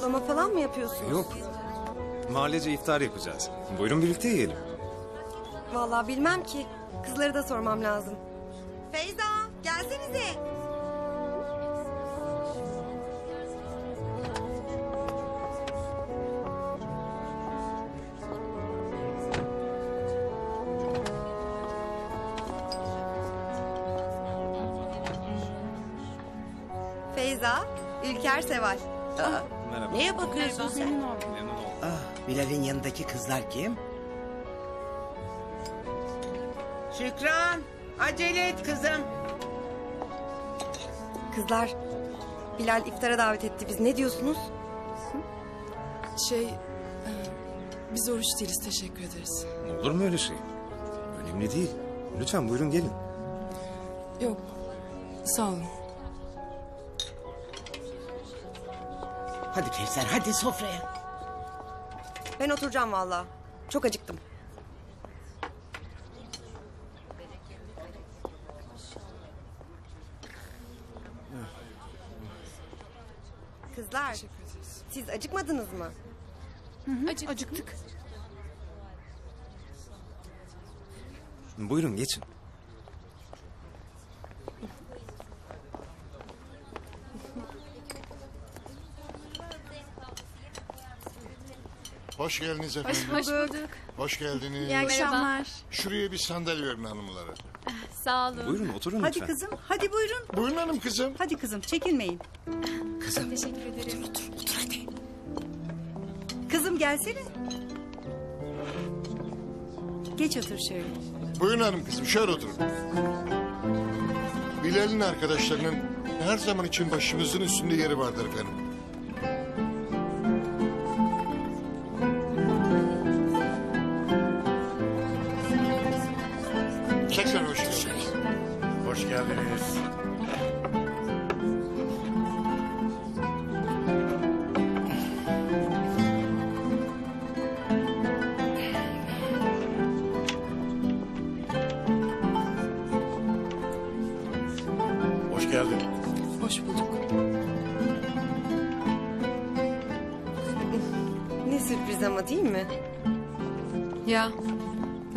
Ama falan mı yapıyorsunuz? Yok. Mahallece iftar yapacağız. Buyurun birlikte yiyelim. Vallahi bilmem ki. Kızları da sormam lazım. Feyza, gelsenize. Feyza, Ülker Seval. Aa. Merhaba. Neye bakıyorsun sen? Memnun oldum. Memnun oldum. Ah, Bilal'in yanındaki kızlar kim? Şükran, acele et kızım. Kızlar, Bilal iftara davet etti. Biz ne diyorsunuz? Şey, biz oruç değiliz, teşekkür ederiz. Olur mu öyle şey? Önemli değil. Lütfen buyurun gelin. Yok, sağ olun. Hadi Feyza, hadi sofraya. Ben oturacağım vallahi. Çok acıktım. Kızlar, siz acıkmadınız mı? Hı hı, acıktık. acıktık. Buyurun geçin. Hoş geldiniz efendim. Hoş bulduk. Hoş geldiniz. İyi akşamlar. Şuraya bir sandalye verin hanımlara. Sağ olun. Buyurun oturun hadi lütfen. Hadi kızım, hadi buyurun. Buyurun hanım kızım. Hadi kızım, çekinmeyin. Kızım. Teşekkür ederim. Otur, otur, otur hadi. Kızım gelsene. Geç otur şöyle. Buyurun hanım kızım, şöyle oturun. Bilal'in arkadaşlarının her zaman için başımızın üstünde yeri vardır efendim.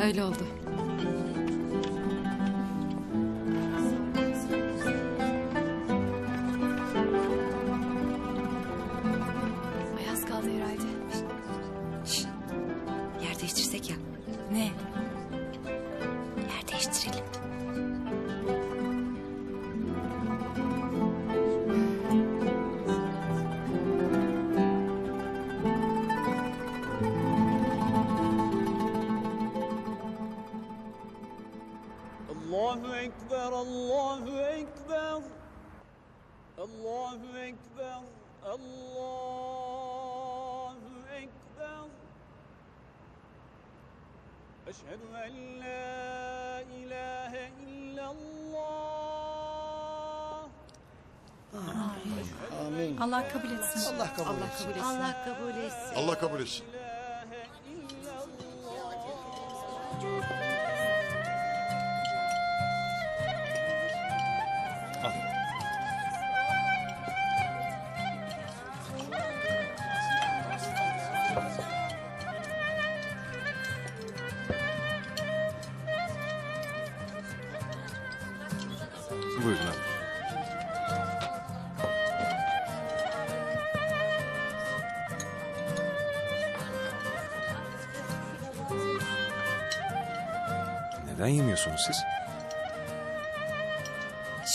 Öyle oldu. Ayaz kaldı herhalde. Şşt. Yer değiştirsek ya. Ne? Yer değiştirelim. Allah kabul etsin. Allah kabul etsin. Allah kabul etsin. Allah kabul etsin. Neden yemiyorsunuz siz?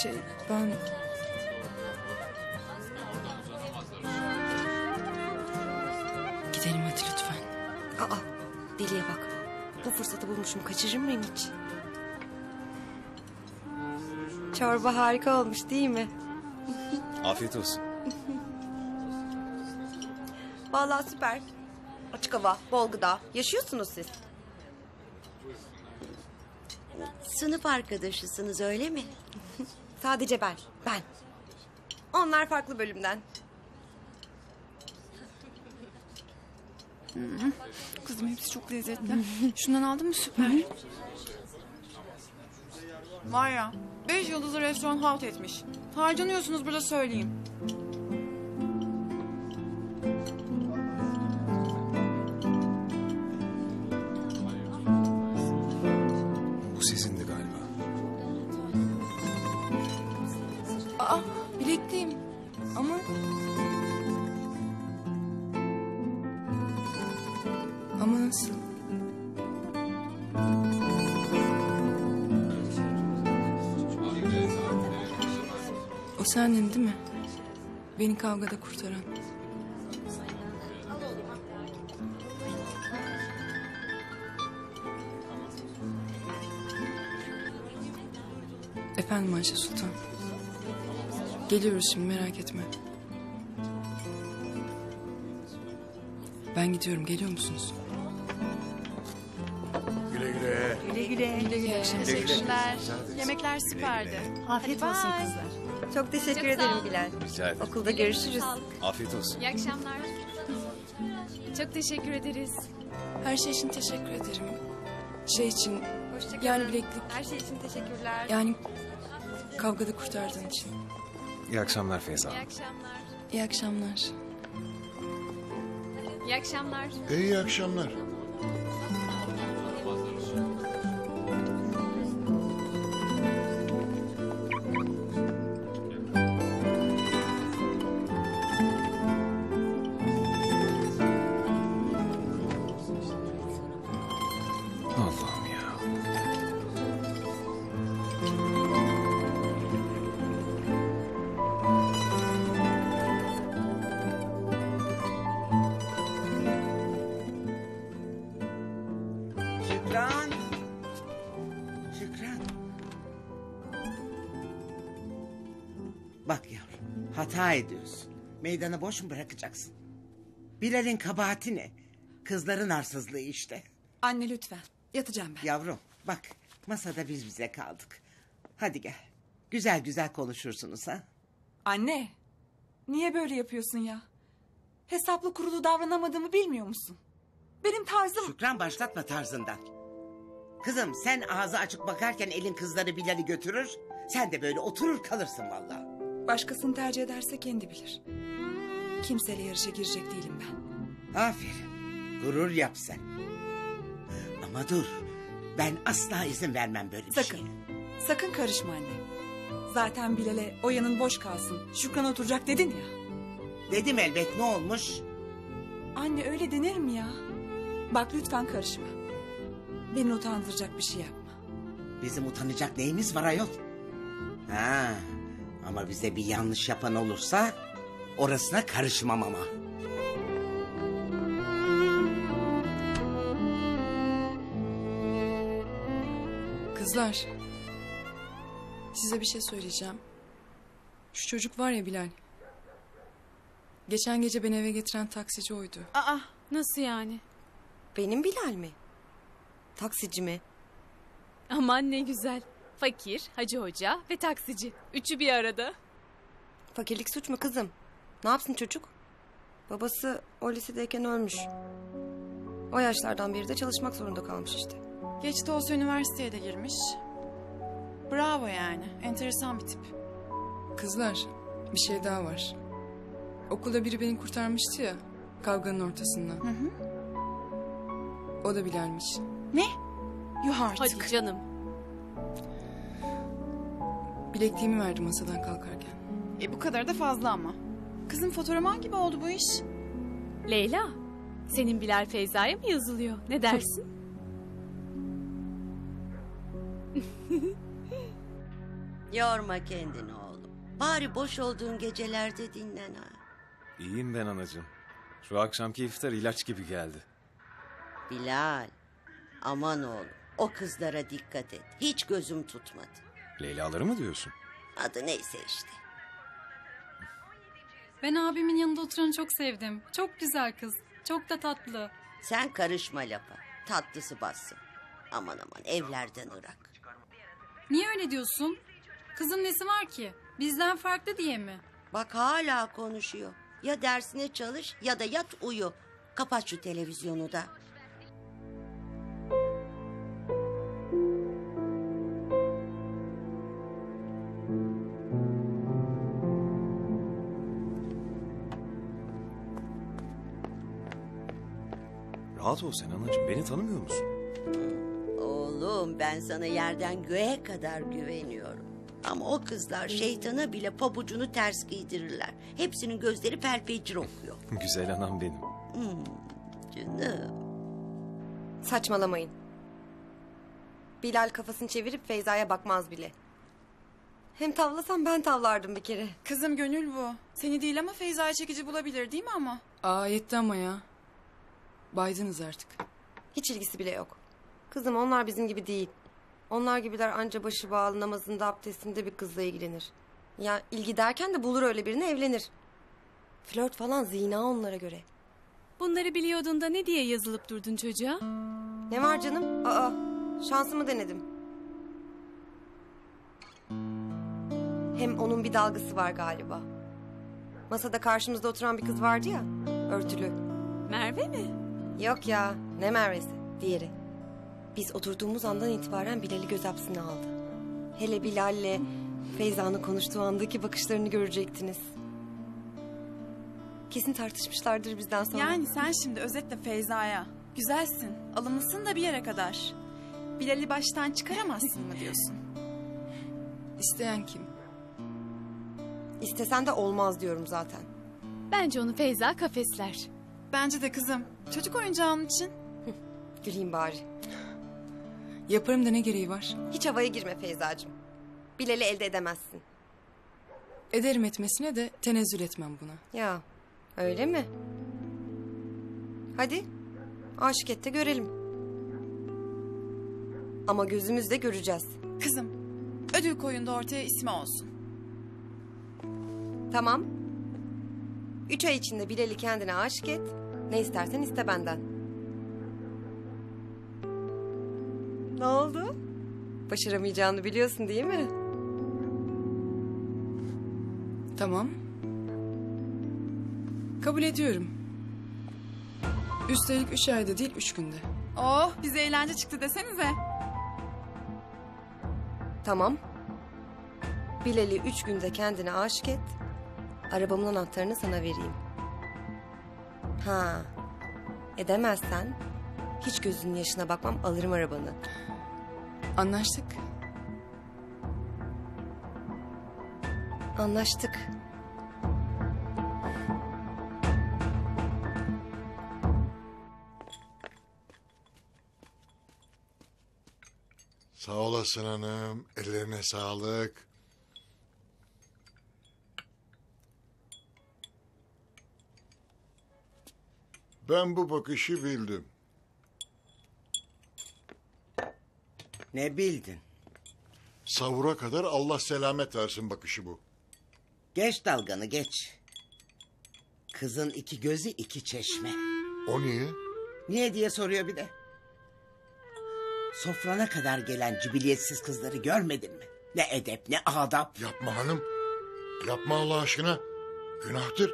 Şey ben... Gidelim hadi lütfen. Aa deliye bak. Bu fırsatı bulmuşum, kaçırır mıyım hiç? Çorba harika olmuş değil mi? Afiyet olsun. Vallahi süper. Açık hava, bol gıda. Yaşıyorsunuz siz. Sınıf arkadaşısınız öyle mi? Sadece ben, ben. Onlar farklı bölümden. Kızım hepsi çok lezzetli. Şundan aldın mı süper? Var ya, beş yıldızlı restoran halt etmiş. Harcanıyorsunuz burada söyleyeyim. Sendin değil mi? Beni kavgada kurtaran. Efendim Ayşe Sultan. Geliyoruz şimdi, merak etme. Ben gidiyorum, geliyor musunuz? Güle güle. Güle güle. Güle güle. Teşekkürler. Yemekler süperdi. Afiyet olsun kızlar. Çok teşekkür ederim Bilal. Rica ederim. Okulda görüşürüz. Afiyet olsun. İyi akşamlar. Çok teşekkür ederiz. Her şey için teşekkür ederim. Şey için, yani bileklik. Her şey için teşekkürler. Yani kavgada kurtardığın için. İyi akşamlar Feyza. İyi akşamlar. İyi akşamlar. İyi akşamlar. İyi akşamlar. Hata ediyorsun. Meydanı boş mu bırakacaksın? Bilal'in kabahati ne? Kızların arsızlığı işte. Anne lütfen, yatacağım ben. Yavrum bak, masada biz bize kaldık. Hadi gel. Güzel güzel konuşursunuz ha? Anne, niye böyle yapıyorsun ya? Hesaplı kurulu davranamadığımı bilmiyor musun? Benim tarzım... Şükran başlatma tarzından. Kızım sen ağzı açık bakarken elin kızları Bilal'i götürür. Sen de böyle oturur kalırsın vallahi. Başkasını tercih ederse kendi bilir. Kimseyle yarışa girecek değilim ben. Aferin. Gurur yap sen. Ama dur. Ben asla izin vermem böyle sakın, bir şeye. Sakın. Sakın karışma anne. Zaten Bilal'e o yanın boş kalsın, Şükran oturacak dedin ya. Dedim elbet, ne olmuş? Anne öyle denir mi ya? Bak lütfen karışma. Beni utandıracak bir şey yapma. Bizim utanacak neyimiz var ayol? Ha. Ama bize bir yanlış yapan olursa orasına karışmam ama. Kızlar, size bir şey söyleyeceğim. Şu çocuk var ya Bilal. Geçen gece beni eve getiren taksici oydu. Aa, nasıl yani? Benim Bilal mi? Taksici mi? Aman ne güzel. Fakir, Hacı Hoca ve taksici. Üçü bir arada. Fakirlik suç mu kızım? Ne yapsın çocuk? Babası o lisedeyken ölmüş. O yaşlardan beri de çalışmak zorunda kalmış işte. Geç de olsa üniversiteye de girmiş. Bravo yani. Enteresan bir tip. Kızlar, bir şey daha var. Okulda biri beni kurtarmıştı ya. Kavganın ortasında. Hı hı. O da Bilal'miş. Ne? Yuh artık. Hadi canım. Bilekliğimi verdi masadan kalkarken. E bu kadar da fazla ama. Kızım fotoğraman gibi oldu bu iş. Leyla, senin Bilal Feyza'ya mı yazılıyor? Ne dersin? Yorma kendini oğlum. Bari boş olduğun gecelerde dinlen ha. İyiyim ben anacığım. Şu akşamki iftar ilaç gibi geldi. Bilal, aman oğlum. O kızlara dikkat et. Hiç gözüm tutmadı. Leyla'ları mı diyorsun? Adı neyse işte. Ben abimin yanında oturanı çok sevdim. Çok güzel kız. Çok da tatlı. Sen karışma lafa. Tatlısı bassın. Aman aman evlerden ırak. Niye öyle diyorsun? Kızın nesi var ki? Bizden farklı diye mi? Bak hala konuşuyor. Ya dersine çalış ya da yat uyu. Kapat şu televizyonu da. Rahat ol sen anacığım, beni tanımıyor musun? Oğlum ben sana yerden göğe kadar güveniyorum. Ama o kızlar şeytana bile pabucunu ters giydirirler. Hepsinin gözleri perpecir okuyor. Güzel anam benim. Hmm, canım. Saçmalamayın. Bilal kafasını çevirip Feyza'ya bakmaz bile. Hem tavlasam ben tavlardım bir kere. Kızım gönül bu. Seni değil ama Feyza'ya çekici bulabilir değil mi ama? Aa yetti ama ya. Baydınız artık. Hiç ilgisi bile yok. Kızım onlar bizim gibi değil. Onlar gibiler anca başı bağlı namazında abdestinde bir kızla ilgilenir. Ya ilgi derken de bulur öyle birini, evlenir. Flört falan zina onlara göre. Bunları biliyordun da ne diye yazılıp durdun çocuğa? Ne var canım? Aa, şansımı denedim. Hem onun bir dalgası var galiba. Masada karşımızda oturan bir kız vardı ya, örtülü. Merve mi? Yok ya, ne Merve'si, diğeri. Biz oturduğumuz andan itibaren Bilal'i göz hapsine aldı. Hele Bilal'le Feyza'nın konuştuğu andaki bakışlarını görecektiniz. Kesin tartışmışlardır bizden sonra. Yani sen şimdi özetle Feyza'ya, güzelsin, alımlısın da bir yere kadar, Bilal'i baştan çıkaramazsın mı diyorsun? İsteyen kim? İstesen de olmaz diyorum zaten. Bence onu Feyza kafesler. Bence de kızım, çocuk oyuncağım için. Güleyim bari. Yaparım da ne gereği var? Hiç havaya girme Feyzacığım. Bilal'i elde edemezsin. Ederim etmesine de tenezzül etmem buna. Ya öyle mi? Hadi aşık et de görelim. Ama gözümüzle göreceğiz. Kızım, ödül koyun da ortaya ismi olsun. Tamam. Üç ay içinde Bilal'i kendine aşık et. Ne istersen iste benden. Ne oldu? Başaramayacağını biliyorsun değil mi? Tamam. Kabul ediyorum. Üstelik üç ayda değil üç günde. Oh, bize eğlence çıktı desenize. Tamam. Bilal'i üç günde kendine aşık et. Arabamın anahtarını sana vereyim. Ha, edemezsen hiç gözünün yaşına bakmam, alırım arabanı. Anlaştık. Anlaştık. Sağ olasın hanım. Ellerine sağlık. Ben bu bakışı bildim. Ne bildin? Savura kadar Allah selamet versin bakışı bu. Geç dalganı geç. Kızın iki gözü iki çeşme. O niye? Niye diye soruyor bir de. Sofrana kadar gelen cibiliyetsiz kızları görmedin mi? Ne edep ne adap. Yapma hanım. Yapma Allah aşkına. Günahtır.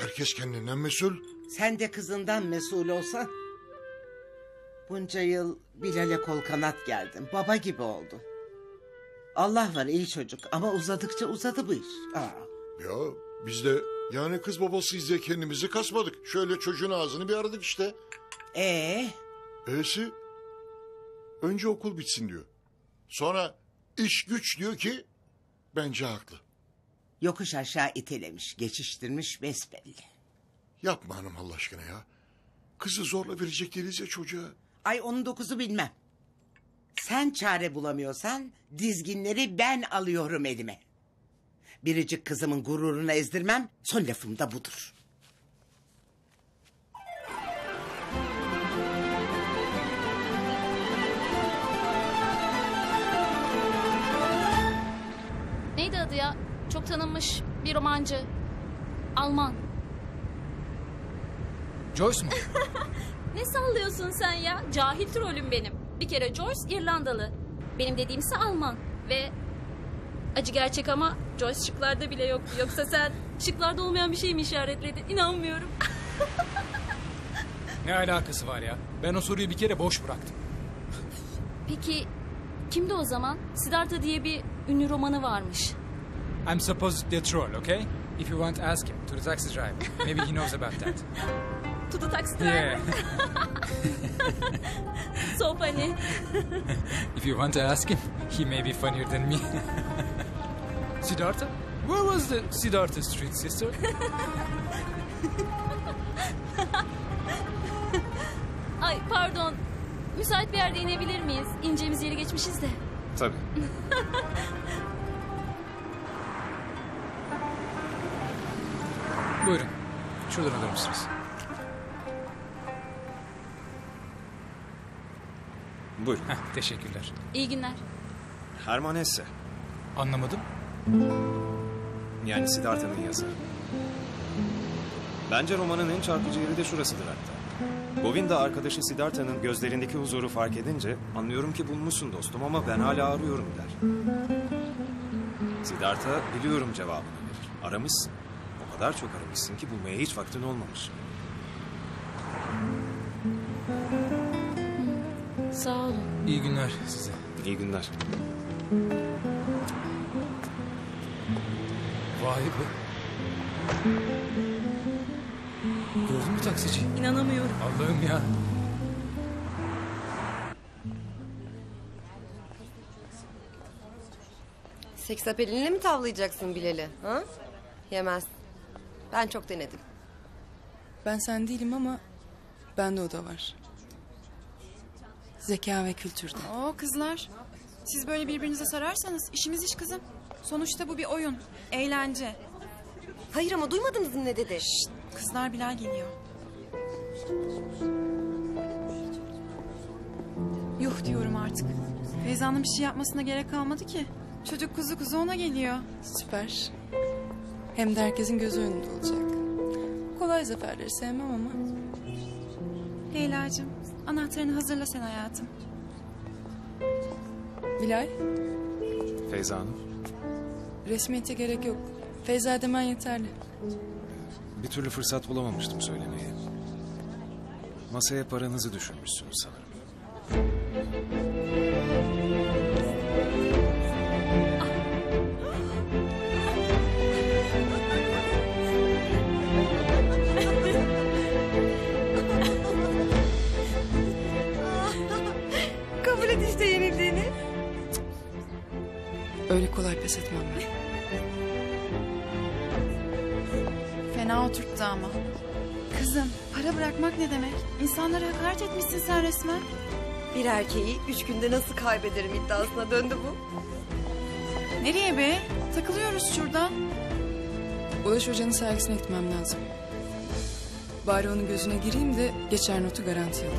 Herkes kendinden mesul. Sen de kızından mesul olsan. Bunca yıl Bilal'e kol kanat geldim. Baba gibi oldun. Allah var iyi çocuk ama uzadıkça uzadı bu iş. Aa. Ya biz de yani kız babasıyız diye kendimizi kasmadık. Şöyle çocuğun ağzını bir aradık işte. Ee? E'si önce okul bitsin diyor. Sonra iş güç diyor ki bence haklı. Yokuş aşağı itelemiş, geçiştirmiş besbelli. Yapma hanım Allah aşkına ya. Kızı zorla verecek değiliz ya çocuğa. Ay onun dokuzu bilmem. Sen çare bulamıyorsan dizginleri ben alıyorum elime. Biricik kızımın gururunu ezdirmem, son lafım da budur. Neydi adı ya? Çok tanınmış bir romancı. Alman. Joyce mu? Ne sallıyorsun sen ya? Cahil trolüm benim. Bir kere Joyce İrlandalı. Benim dediğimse Alman. Ve acı gerçek ama Joyce şıklarda bile yok. Yoksa sen şıklarda olmayan bir şey mi işaretledin? İnanmıyorum. Ne alakası var ya? Ben o soruyu bir kere boş bıraktım. Peki kimdi o zaman? Siddartha diye bir ünlü romanı varmış. I'm supposed to be a troll, okay? If you want to ask him to the taxi driver. Maybe he knows about that. To the taxi driver. Yeah. So funny. If you want to ask him, he may be funnier than me. Siddartha? Where was the Siddartha Street, sister? Ay pardon. Müsait bir yerde inebilir miyiz? İneceğimiz yeri geçmişiz de. Tabii. Buyurun. Şuradan alır mısınız? Buyurun. Heh, teşekkürler. İyi günler. Hermann Anlamadım. yani Siddartha'nın yazarı. Bence romanın en çarpıcı yeri de şurasıdır hatta. Govinda arkadaşı Siddartha'nın gözlerindeki huzuru fark edince, "Anlıyorum ki bulmuşsun dostum ama ben hala arıyorum" der. Siddartha "Biliyorum" cevabını verir. "Aramışsın. O kadar çok aramışsın ki bulmaya hiç vaktin olmamış." Sağ olun. İyi günler size. İyi günler. Vay be. Gördün mü taksici? İnanamıyorum. Allah'ım ya. Seksapelinle mi tavlayacaksın Bilal'i? Ha? Yemez. Ben çok denedim. Ben sen değilim ama bende o da var. Zeka ve kültürde. Oo kızlar. Siz böyle birbirinize sararsanız işimiz iş kızım. Sonuçta bu bir oyun. Eğlence. Hayır ama duymadınız mı ne dedi? Şşt, kızlar Bilal geliyor. Yuh diyorum artık. Feyza'nın bir şey yapmasına gerek kalmadı ki. Çocuk kuzu kuzu ona geliyor. Süper. Hem de herkesin gözü önünde olacak. Kolay zaferleri sevmem ama. Leyla'cığım, anahtarını hazırla sen hayatım. Bilal. Feyza Hanım. Resmiyete gerek yok. Feyza demen yeterli. Bir türlü fırsat bulamamıştım söylemeye. Masaya paranızı düşürmüşsünüz sanırım. Öyle kolay pes etmem ben. Fena oturttu ama. Kızım, para bırakmak ne demek? İnsanlara hakaret etmişsin sen resmen. Bir erkeği üç günde nasıl kaybederim iddiasına döndü bu. Nereye be? Takılıyoruz şurada. Ulaş Hoca'nın sergisine gitmem lazım. Bari onun gözüne gireyim de geçer notu garanti alayım.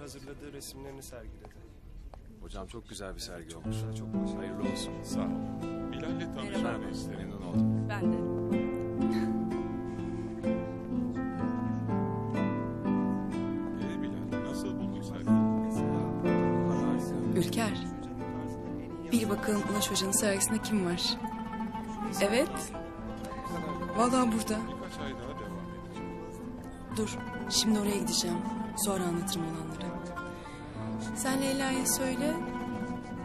Hazırladığı resimlerini sergiledi. Hocam çok güzel bir sergi olmuş. Çok başarılı. Hayırlı olsun. Sağ ol. Bilal'le tanışmamı istedim. Memnun oldum. Ben de. Ee Bilal, nasıl buldun sergiyi? Ülker, bir bakalım Ulaş Hoca'nın sergisinde kim var? Evet. Vallahi burada. Birkaç ay daha devam edeceğim. Dur, şimdi oraya gideceğim. Sonra anlatırım olanları. Sen Leyla'ya söyle,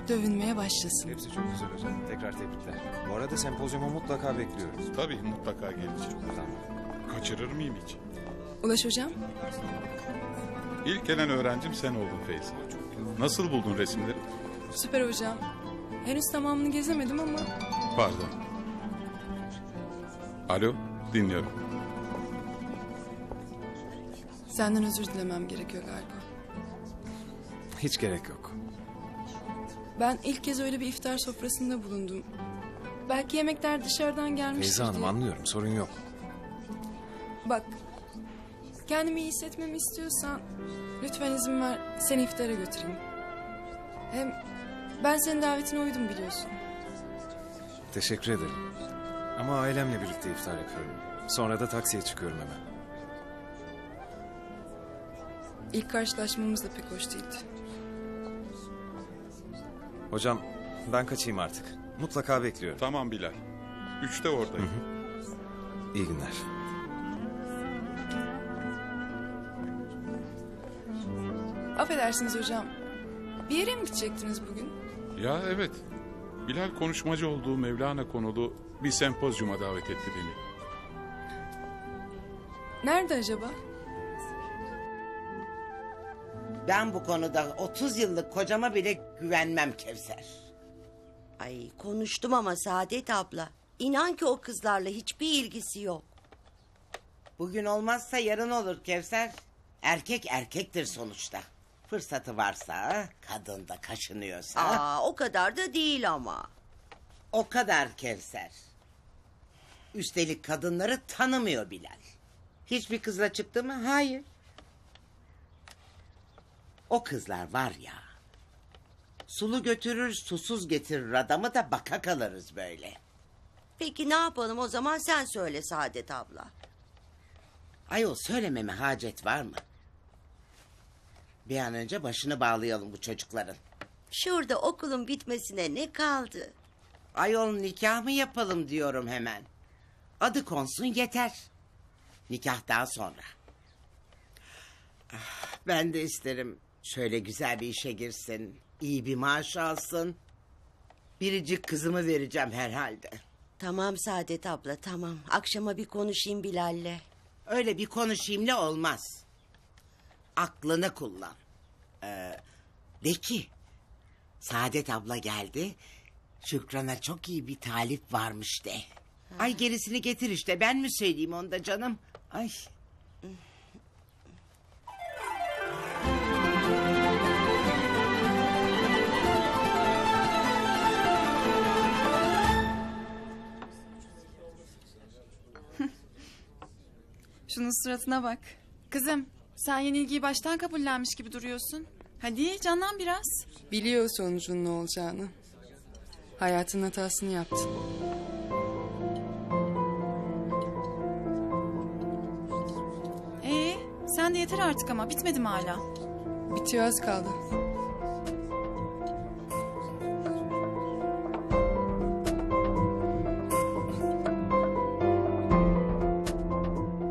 dövünmeye başlasın. Hepsi çok güzel hocam. Tekrar tebrikler. Bu arada sempozyumu mutlaka bekliyoruz. Tabii mutlaka geleceğim. Kaçırır mıyım hiç? Ulaş hocam. İlk gelen öğrencim sen oldun Feyza. Nasıl buldun resimleri? Süper hocam. Henüz tamamını gezemedim ama... Pardon. Alo, dinliyorum. Senden özür dilemem gerekiyor galiba. Hiç gerek yok. Ben ilk kez öyle bir iftar sofrasında bulundum. Belki yemekler dışarıdan gelmiştir Feyza Hanım diye. Anlıyorum, sorun yok. Bak, kendimi iyi hissetmemi istiyorsan lütfen izin ver, seni iftara götüreyim. Hem ben senin davetine uydum biliyorsun. Teşekkür ederim. Ama ailemle birlikte iftar yapıyorum. Sonra da taksiye çıkıyorum hemen. İlk karşılaşmamız da pek hoş değildi. Hocam ben kaçayım artık. Mutlaka bekliyorum. Tamam Bilal. Üçte oradayım. Hı hı. İyi günler. Affedersiniz hocam. Bir yere mi gidecektiniz bugün? Ya evet. Bilal konuşmacı olduğu Mevlana konulu bir sempozyuma davet etti beni. Nerede acaba? Ben bu konuda otuz yıllık kocama bile güvenmem Kevser. Ay konuştum ama Saadet abla. İnan ki o kızlarla hiçbir ilgisi yok. Bugün olmazsa yarın olur Kevser. Erkek erkektir sonuçta. Fırsatı varsa, kadın da kaşınıyorsa. Aa, o kadar da değil ama. O kadar Kevser. Üstelik kadınları tanımıyor Bilal. Hiçbir kızla çıktı mı? Hayır. O kızlar var ya, sulu götürür susuz getirir adamı da baka kalırız böyle. Peki ne yapalım o zaman, sen söyle Saadet abla. Ayol söylememe hacet var mı? Bir an önce başını bağlayalım bu çocukların. Şurada okulun bitmesine ne kaldı? Ayol nikah mı yapalım diyorum hemen. Adı konsun yeter. Nikah daha sonra. Ah, ben de isterim. Şöyle güzel bir işe girsin. İyi bir maaş alsın. Biricik kızımı vereceğim herhalde. Tamam Saadet abla tamam. Akşama bir konuşayım Bilal'le. Öyle bir konuşayımla olmaz. Aklını kullan. Ee, de ki Saadet abla geldi. Şükran'a çok iyi bir talip varmış de. Ha. Ay gerisini getir işte, ben mi söyleyeyim onda canım? Ay. Şunun suratına bak. Kızım sen yenilgiyi baştan kabullenmiş gibi duruyorsun. Hadi canlan biraz. Biliyor sonucunun ne olacağını. Hayatın hatasını yaptın. Ee, sen de yeter artık ama, bitmedi mi hala? Bitiyor, az kaldı.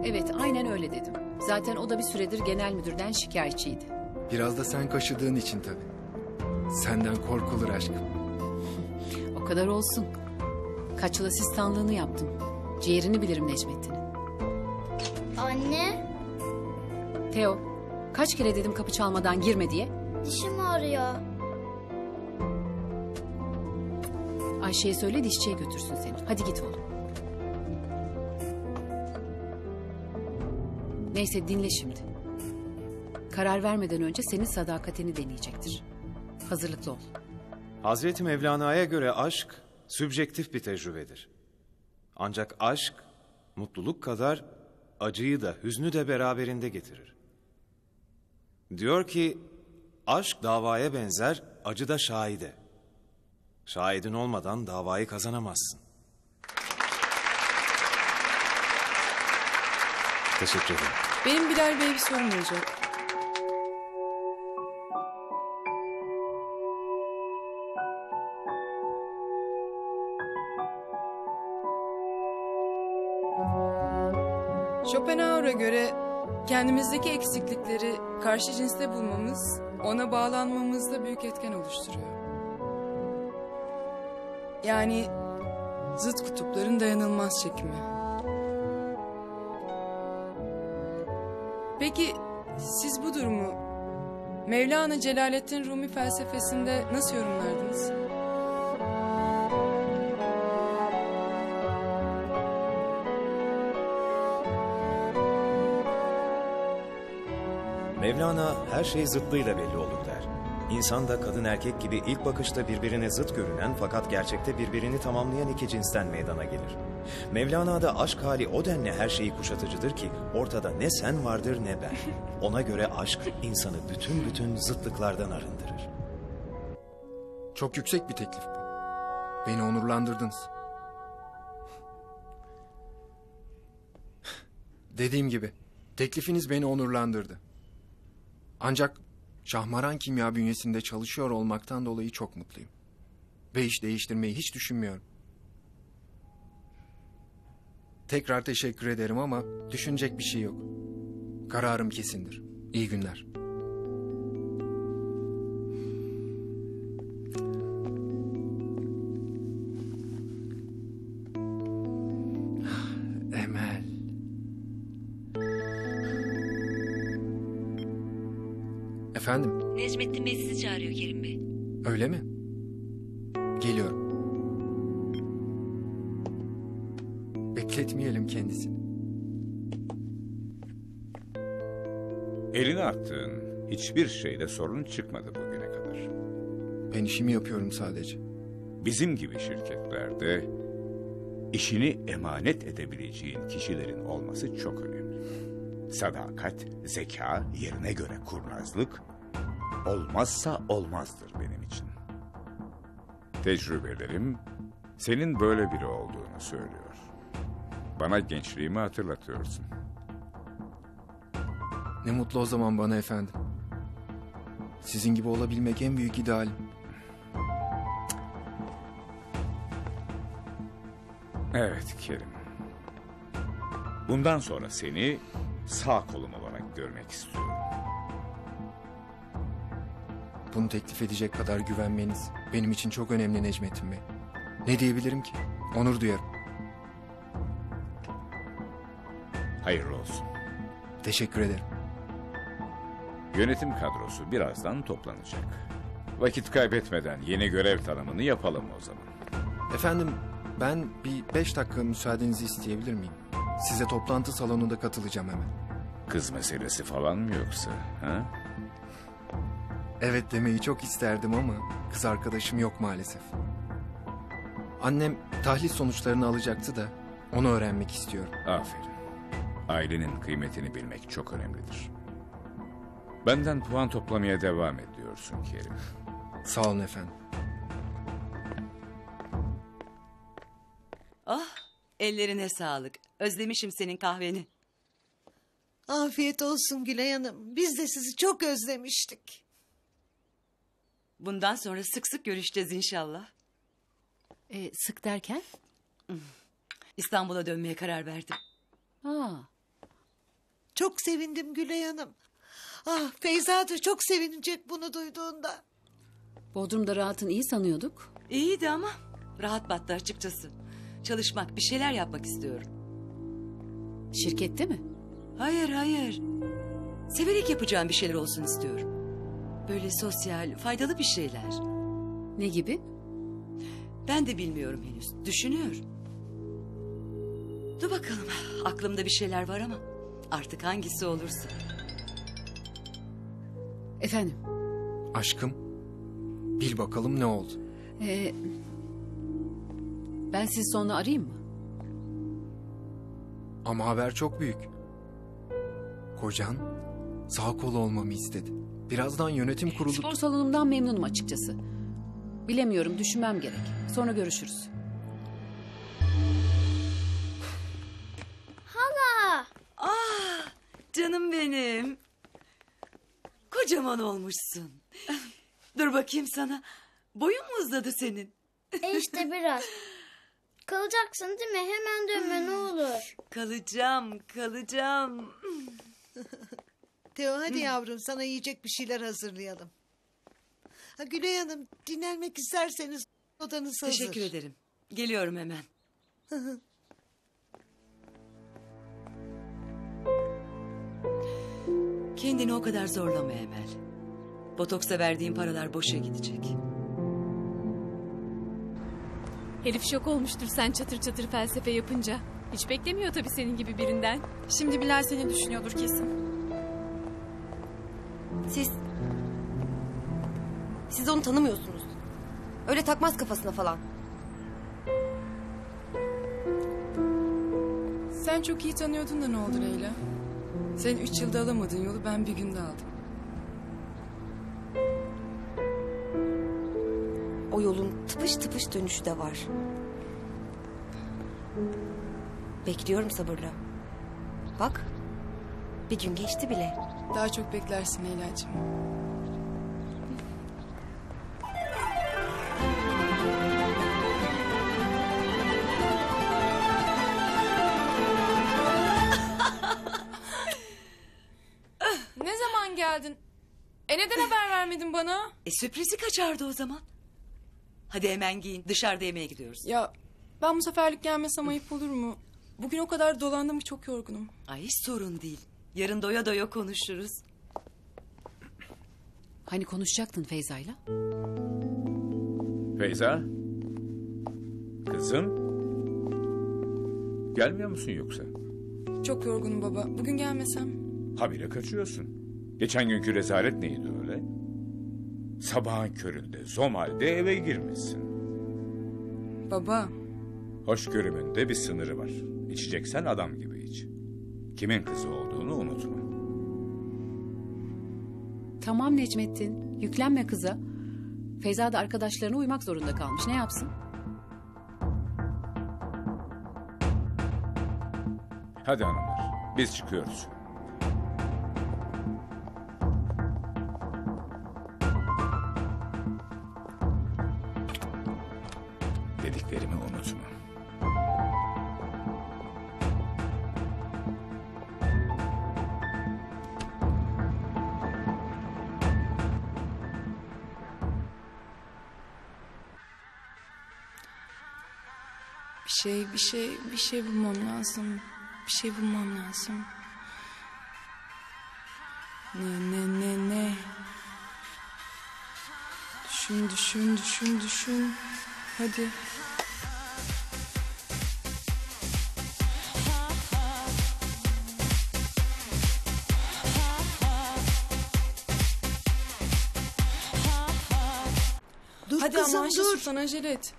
Evet, aynen öyle dedim. Zaten o da bir süredir genel müdürden şikayetçiydi. Biraz da sen kaşıdığın için tabii. Senden korkulur aşkım. O kadar olsun. Kaç yıl asistanlığını yaptım. Ciğerini bilirim Necmettin'in. Anne. Teo, kaç kere dedim kapı çalmadan girme diye? Dişim ağrıyor. Ayşe'ye söyle dişçiye götürsün seni. Hadi git oğlum. Neyse dinle şimdi. Karar vermeden önce senin sadakatini deneyecektir. Hazırlıklı ol. Hazreti Mevlana'ya göre aşk sübjektif bir tecrübedir. Ancak aşk mutluluk kadar acıyı da hüznü de beraberinde getirir. Diyor ki aşk davaya benzer, acı da şahide. Şahidin olmadan davayı kazanamazsın. Teşekkür ederim. Benim Bilal Bey'e bir sorum olacak. Schopenhauer'a göre kendimizdeki eksiklikleri karşı cinste bulmamız, ona bağlanmamızda büyük etken oluşturuyor. Yani zıt kutupların dayanılmaz çekimi. Peki siz bu durumu Mevlana Celaleddin Rumi felsefesinde nasıl yorumlardınız? Mevlana her şey zıtlığıyla belli olur der. İnsan da kadın erkek gibi ilk bakışta birbirine zıt görünen fakat gerçekte birbirini tamamlayan iki cinsten meydana gelir. Mevlana'da aşk hali o denli her şeyi kuşatıcıdır ki ortada ne sen vardır ne ben. Ona göre aşk insanı bütün bütün zıtlıklardan arındırır. Çok yüksek bir teklif bu. Beni onurlandırdınız. Dediğim gibi teklifiniz beni onurlandırdı. Ancak Şahmaran Kimya bünyesinde çalışıyor olmaktan dolayı çok mutluyum. Ve iş değiştirmeyi hiç düşünmüyorum. Tekrar teşekkür ederim ama düşünecek bir şey yok. Kararım kesindir. İyi günler. Efendim? Necmettin Bey sizi çağırıyor Kerim Bey. Öyle mi? Geliyorum. Bekletmeyelim kendisini. Elini attığın hiçbir şeyde sorun çıkmadı bugüne kadar. Ben işimi yapıyorum sadece. Bizim gibi şirketlerde işini emanet edebileceğin kişilerin olması çok önemli. Sadakat, zeka, yerine göre kurnazlık olmazsa olmazdır benim için. Tecrübelerim senin böyle biri olduğunu söylüyor. Bana gençliğimi hatırlatıyorsun. Ne mutlu o zaman bana efendim. Sizin gibi olabilmek en büyük idealim. Evet Kerim. Bundan sonra seni sağ kolum olarak görmek istiyorum. Bunu teklif edecek kadar güvenmeniz benim için çok önemli Necmettin Bey. Ne diyebilirim ki? Onur duyarım. Hayırlı olsun. Teşekkür ederim. Yönetim kadrosu birazdan toplanacak. Vakit kaybetmeden yeni görev tanımını yapalım o zaman. Efendim, ben bir beş dakika müsaadenizi isteyebilir miyim? Size toplantı salonunda katılacağım hemen. Kız meselesi falan mı yoksa? Ha? Evet demeyi çok isterdim ama kız arkadaşım yok maalesef. Annem tahlil sonuçlarını alacaktı da onu öğrenmek istiyorum. Aferin. Ailenin kıymetini bilmek çok önemlidir. Benden puan toplamaya devam ediyorsun Kerim. Sağ olun efendim. Oh, ellerine sağlık. Özlemişim senin kahveni. Afiyet olsun Gülay Hanım. Biz de sizi çok özlemiştik. Bundan sonra sık sık görüşeceğiz inşallah. Ee, sık derken? İstanbul'a dönmeye karar verdim. Aa. Çok sevindim Gülay Hanım. Ah, Feyza da çok sevinecek bunu duyduğunda. Bodrum'da rahatın iyi sanıyorduk. İyiydi ama rahat battı açıkçası. Çalışmak, bir şeyler yapmak istiyorum. Şirkette mi? Hayır, hayır. Severek yapacağım bir şeyler olsun istiyorum. Böyle sosyal, faydalı bir şeyler. Ne gibi? Ben de bilmiyorum henüz. Düşünüyorum. Dur bakalım. Aklımda bir şeyler var ama artık hangisi olursa. Efendim? Aşkım, bil bakalım ne oldu? Ee, ben sizi sonra arayayım mı? Ama haber çok büyük. Kocan sağ kol olmamı istedi. Birazdan yönetim kurulu... Spor salonumdan memnunum açıkçası. Bilemiyorum, düşünmem gerek. Sonra görüşürüz. Hala! Ah, canım benim. Kocaman olmuşsun. Dur bakayım sana. Boyun mu uzadı senin? E işte biraz. Kalacaksın değil mi? Hemen dönme ne olur. Kalacağım, kalacağım. Teo hadi yavrum sana yiyecek bir şeyler hazırlayalım. Ha, Gülay Hanım dinlenmek isterseniz odanız hazır. Teşekkür ederim. Geliyorum hemen. Kendini o kadar zorlama Emel. Botoksa verdiğim paralar boşa gidecek. Herif şok olmuştur sen çatır çatır felsefe yapınca. Hiç beklemiyor tabii senin gibi birinden. Şimdi Bilal seni düşünüyordur kesin. Siz... Siz onu tanımıyorsunuz. Öyle takmaz kafasına falan. Sen çok iyi tanıyordun da ne oldu Leyla? Sen üç yılda alamadığın yolu ben bir günde aldım. O yolun tıpış tıpış dönüşü de var. Bekliyorum sabırla. Bak, bir gün geçti bile. Daha çok beklersin Leyla'cığım. Ne zaman geldin? E neden haber vermedin bana? E sürprizi kaçardı o zaman. Hadi hemen giyin, dışarıda yemeğe gidiyoruz. Ya ben bu seferlik gelmesem ayıp olur mu? Bugün o kadar dolandım ki çok yorgunum. Ay hiç sorun değil. Yarın doya doya konuşuruz. Hani konuşacaktın Feyza'yla? Feyza? Kızım? Gelmiyor musun yoksa? Çok yorgunum baba. Bugün gelmesem. Habire kaçıyorsun. Geçen günkü rezalet neydi öyle? Sabahın köründe, zomalde eve girmişsin. Baba. Hoşgörümün de bir sınırı var. İçeceksen adam gibi iç. Kimin kızı olduğunu unutma. Tamam Necmettin, yüklenme kıza. Feyza da arkadaşlarına uymak zorunda kalmış. Ne yapsın? Hadi hanımlar, biz çıkıyoruz. Dediklerimi unutma. Bir şey, bir şey, bir şey bulmam lazım. Bir şey bulmam lazım. Ne, ne, ne, ne? Düşün, düşün, düşün, düşün. Hadi. Dur hadi kızım, ama Ayşe dur. Sultan, acele et.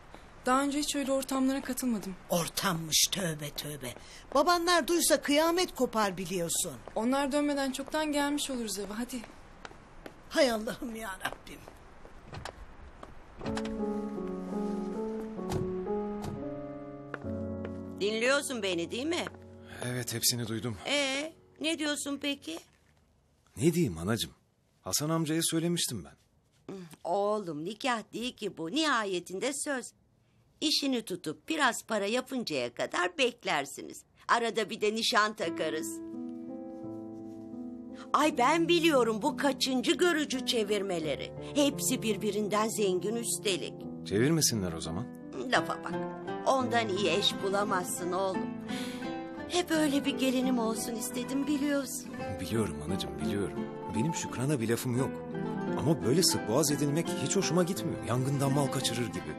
Daha önce hiç öyle ortamlara katılmadım. Ortammış, tövbe tövbe. Babanlar duysa kıyamet kopar biliyorsun. Onlar dönmeden çoktan gelmiş oluruz eve, hadi. Hay Allah'ım ya Rabbim. Dinliyorsun beni değil mi? Evet, hepsini duydum. Ee, ne diyorsun peki? Ne diyeyim anacığım? Hasan amcaya söylemiştim ben. Oğlum, nikah değil ki bu. Nihayetinde söz. İşini tutup biraz para yapıncaya kadar beklersiniz. Arada bir de nişan takarız. Ay ben biliyorum bu kaçıncı görücü çevirmeleri. Hepsi birbirinden zengin üstelik. Çevirmesinler o zaman. Lafa bak. Ondan iyi eş bulamazsın oğlum. Hep öyle bir gelinim olsun istedim biliyorsun. Biliyorum anacığım, biliyorum. Benim Şükran'a bir lafım yok. Ama böyle sıkboğaz edilmek hiç hoşuma gitmiyor. Yangından mal kaçırır gibi.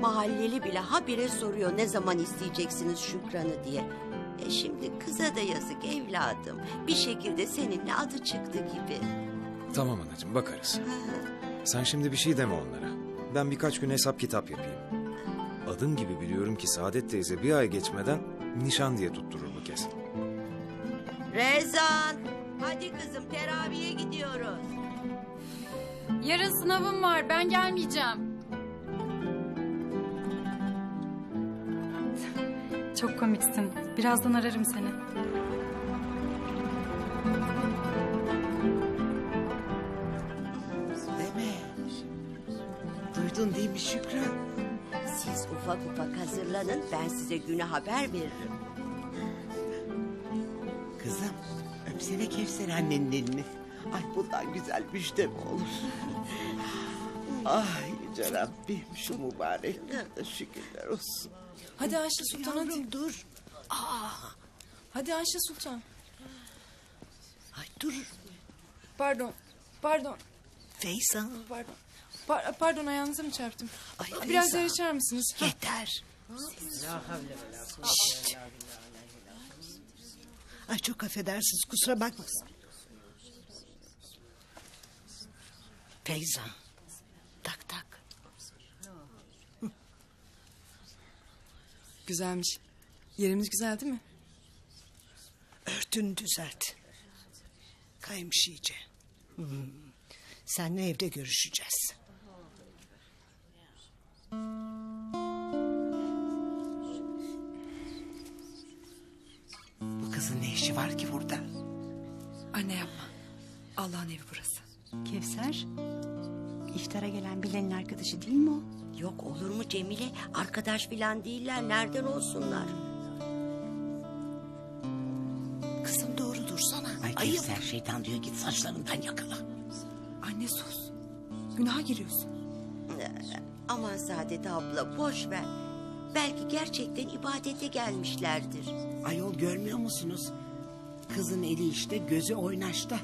Mahalleli bile habire soruyor ne zaman isteyeceksiniz Şükran'ı diye. E şimdi kıza da yazık evladım. Bir şekilde seninle adı çıktı gibi. Tamam anacığım, bakarız. Sen şimdi bir şey deme onlara. Ben birkaç gün hesap kitap yapayım. Adım gibi biliyorum ki Saadet teyze bir ay geçmeden nişan diye tutturur bu kesin. Rezan, hadi kızım teraviye gidiyoruz. Yarın sınavım var, ben gelmeyeceğim. Çok komiksin. Birazdan ararım seni. Deme. Duydun değil mi Şükran? Siz ufak ufak hazırlanın. Ben size güne haber veririm. Kızım, öpsene Kevser annenin elini. Ay bundan güzel müjde mi olur? Ay yüce Rabbim, şu mübarek şükürler olsun. Hadi Ayşe Sultan, yavrum, hadi. Dur. Aa. Hadi Ayşe Sultan. Ay dur. Pardon. Pardon. Feyza. Pardon. Pa pardon ayağınıza mı çarptım? Ay, biraz daha içer misiniz? Yeter. Şşşt. Ay çok affedersiniz, kusura bakmasın. Feyza. Tak tak. Güzelmiş. Yerimiz güzel değil mi? Örtünü düzelt. Kaymış iyice. Hmm. Seninle evde görüşeceğiz. Bu kızın ne işi var ki burada? Anne yapma. Allah'ın evi burası. Kevser, iftara gelen Bilal'in arkadaşı değil mi o? Yok olur mu Cemile? Arkadaş filan değiller. Nereden olsunlar? Kızım doğru dursana. Ay Kevser, şeytan diyor git saçlarından yakala. Anne sus. Günaha giriyorsun. Aman Saadet abla boş ver. Belki gerçekten ibadete gelmişlerdir. Ayol görmüyor musunuz? Kızın eli işte, gözü oynaşta.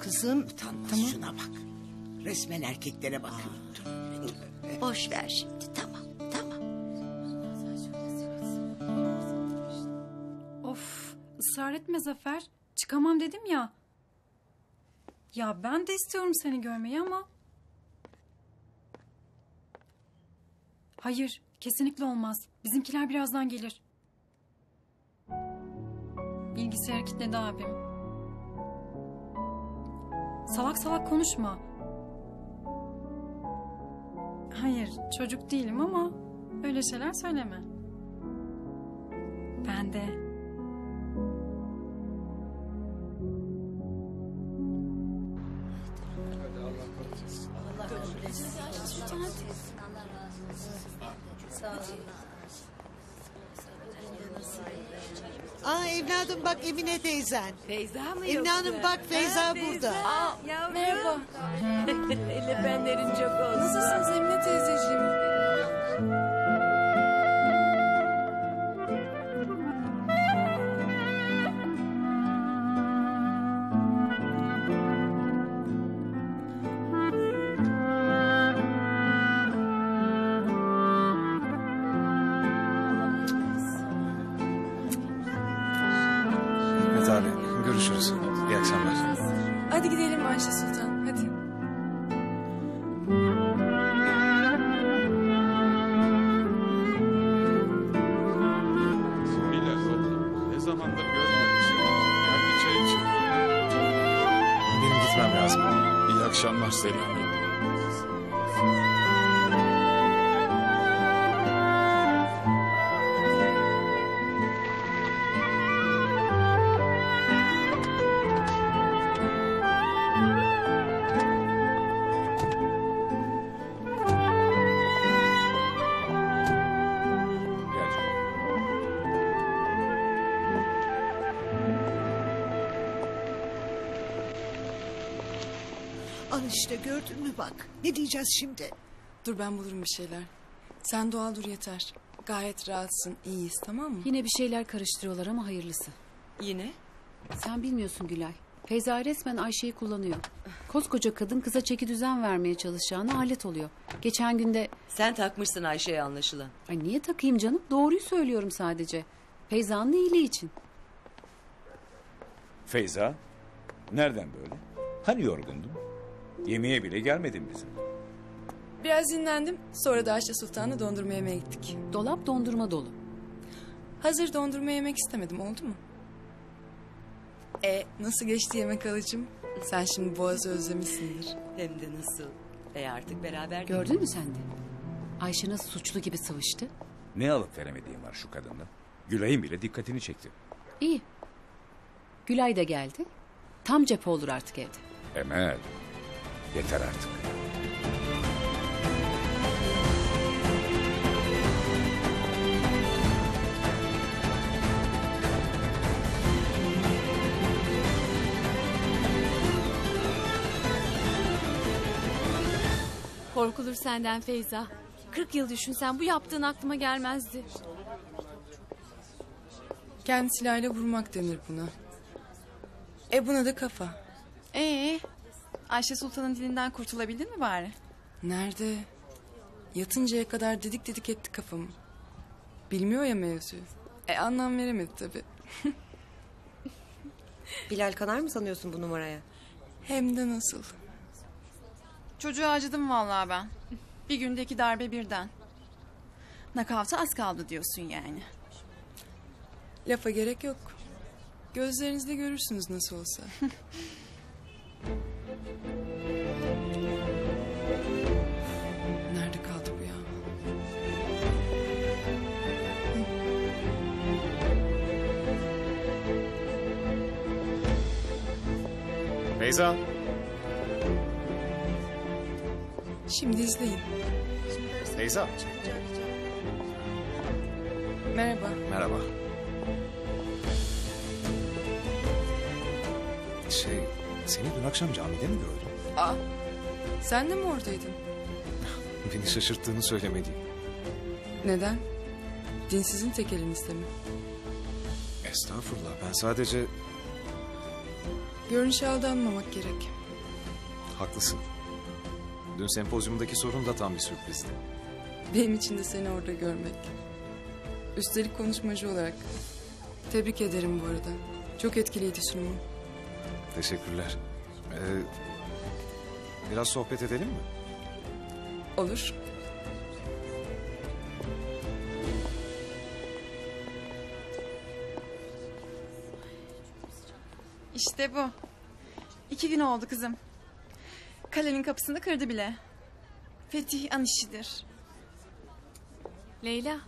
Kızım utanmaz, tamam. Şuna bak. Resmen erkeklere bakıyor. Boş ver şimdi, tamam tamam. Of, ısrar etme Zafer. Çıkamam dedim ya. Ya ben de istiyorum seni görmeyi ama. Hayır Kesinlikle olmaz. Bizimkiler birazdan gelir. Bilgisayar kilitledi abim. Salak salak konuşma. Hayır, çocuk değilim ama öyle şeyler söyleme. Ben de. Allah kabul etsin. Allah razı olsun. Sağ olun. Aa evladım bak Emine teyzen. Feyza mı Emine yoksa? Hanım bak Feyza ha, burada. Feyza. Aa, merhaba. Eli benlerin çok olsun. Nasılsınız Emine teyzeciğim? İşte gördün mü bak. Ne diyeceğiz şimdi? Dur ben bulurum bir şeyler. Sen doğal dur yeter. Gayet rahatsın, iyiyiz tamam mı? Yine bir şeyler karıştırıyorlar ama hayırlısı. Yine? Sen bilmiyorsun Gülay. Feyza resmen Ayşe'yi kullanıyor. Koskoca kadın kıza çeki düzen vermeye çalışacağına alet oluyor. Geçen günde... Sen takmışsın Ayşe'ye anlaşılan. Ay niye takayım canım? Doğruyu söylüyorum sadece. Feyza'nın iyiliği için. Feyza? Nereden böyle? Hani yorgundun? Yemeğe bile gelmedin bizim. Biraz dinlendim. Sonra da Ayşe Sultan'la dondurma yemeye gittik. Dolap dondurma dolu. Hazır dondurma yemek istemedim. Oldu mu? E nasıl geçti yemek alıcım? Sen şimdi Boğaz'ı özlemişsindir. Hem de nasıl. E artık beraber... Gördün mü sen de? Ayşe nasıl suçlu gibi sıvıştı? Ne alıp veremediğim var şu kadınla. Gülay'ın bile dikkatini çekti. İyi. Gülay da geldi. Tam cephe olur artık evde. Emel... Yeter artık. Korkulur senden Feyza. Kırk yıl düşünsen bu yaptığın aklıma gelmezdi. Kendi silahıyla vurmak denir buna. E buna da kafa. Ee? Ayşe Sultan'ın dilinden kurtulabildin mi bari? Nerede? Yatıncaya kadar dedik dedik etti kafamı. Bilmiyor ya mevzuyu. E anlam veremedi tabii. Bilal kanar mı sanıyorsun bu numaraya? Hem de nasıl. Çocuğu acıdım vallahi ben. Bir gündeki darbe birden. Nakavta az kaldı diyorsun yani. Lafa gerek yok. Gözlerinizle görürsünüz nasıl olsa. Nerede kaldı bu ya? Feyza. Şimdi izleyin. Feyza. Merhaba. Merhaba. Şey, seni dün akşam camide mi gördüm? Aa, sen de mi oradaydın? Beni şaşırttığını söylemeliyim. Neden? Dinsizin tek elinizde mi? Estağfurullah, ben sadece... Görünüşe aldanmamak gerek. Haklısın. Dün sempozyumdaki sorun da tam bir sürprizdi. Benim için de seni orada görmek. Üstelik konuşmacı olarak. Tebrik ederim bu arada. Çok etkiliydi sunumun. Teşekkürler. Ee, biraz sohbet edelim mi? Olur. İşte bu. İki gün oldu kızım. Kalenin kapısını kırdı bile. Fetih an işidir. Leyla,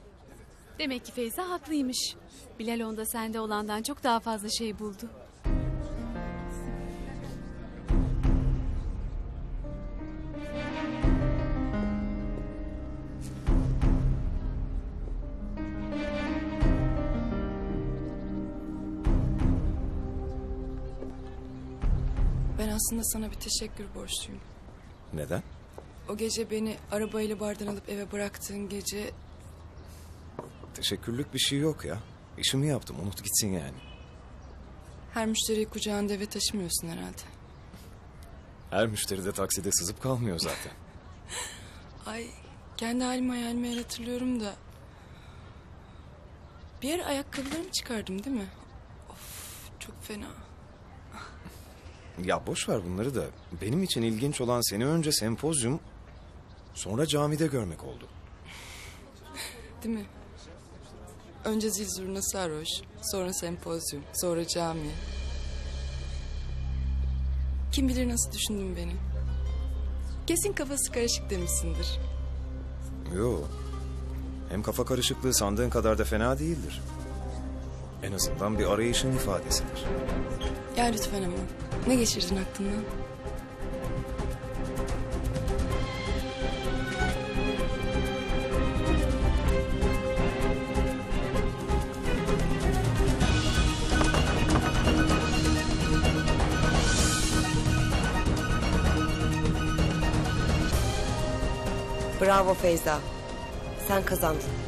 demek ki Feyza haklıymış. Bilal onda sende olandan çok daha fazla şey buldu. Ben aslında sana bir teşekkür borçluyum. Neden? O gece beni arabayla bardan alıp eve bıraktığın gece... Teşekkürlük bir şey yok ya. İşimi yaptım, unut gitsin yani. Her müşteriyi kucağında eve taşımıyorsun herhalde. Her müşteri de takside sızıp kalmıyor zaten. Ay, kendi halime hayalime el hatırlıyorum da... Bir yer ayakkabılarımı çıkardım değil mi? Of, çok fena. Ya boş ver bunları da. Benim için ilginç olan seni önce sempozyum... ...sonra camide görmek oldu. Değil mi? Önce zil zurna sarhoş, sonra sempozyum, sonra cami. Kim bilir nasıl düşündün beni. Kesin kafası karışık demişsindir. Yo, hem kafa karışıklığı sandığın kadar da fena değildir. En azından bir arayışın ifadesidir. Ya lütfen ama, ne geçirdin aklından? Bravo Feyza. Sen kazandın.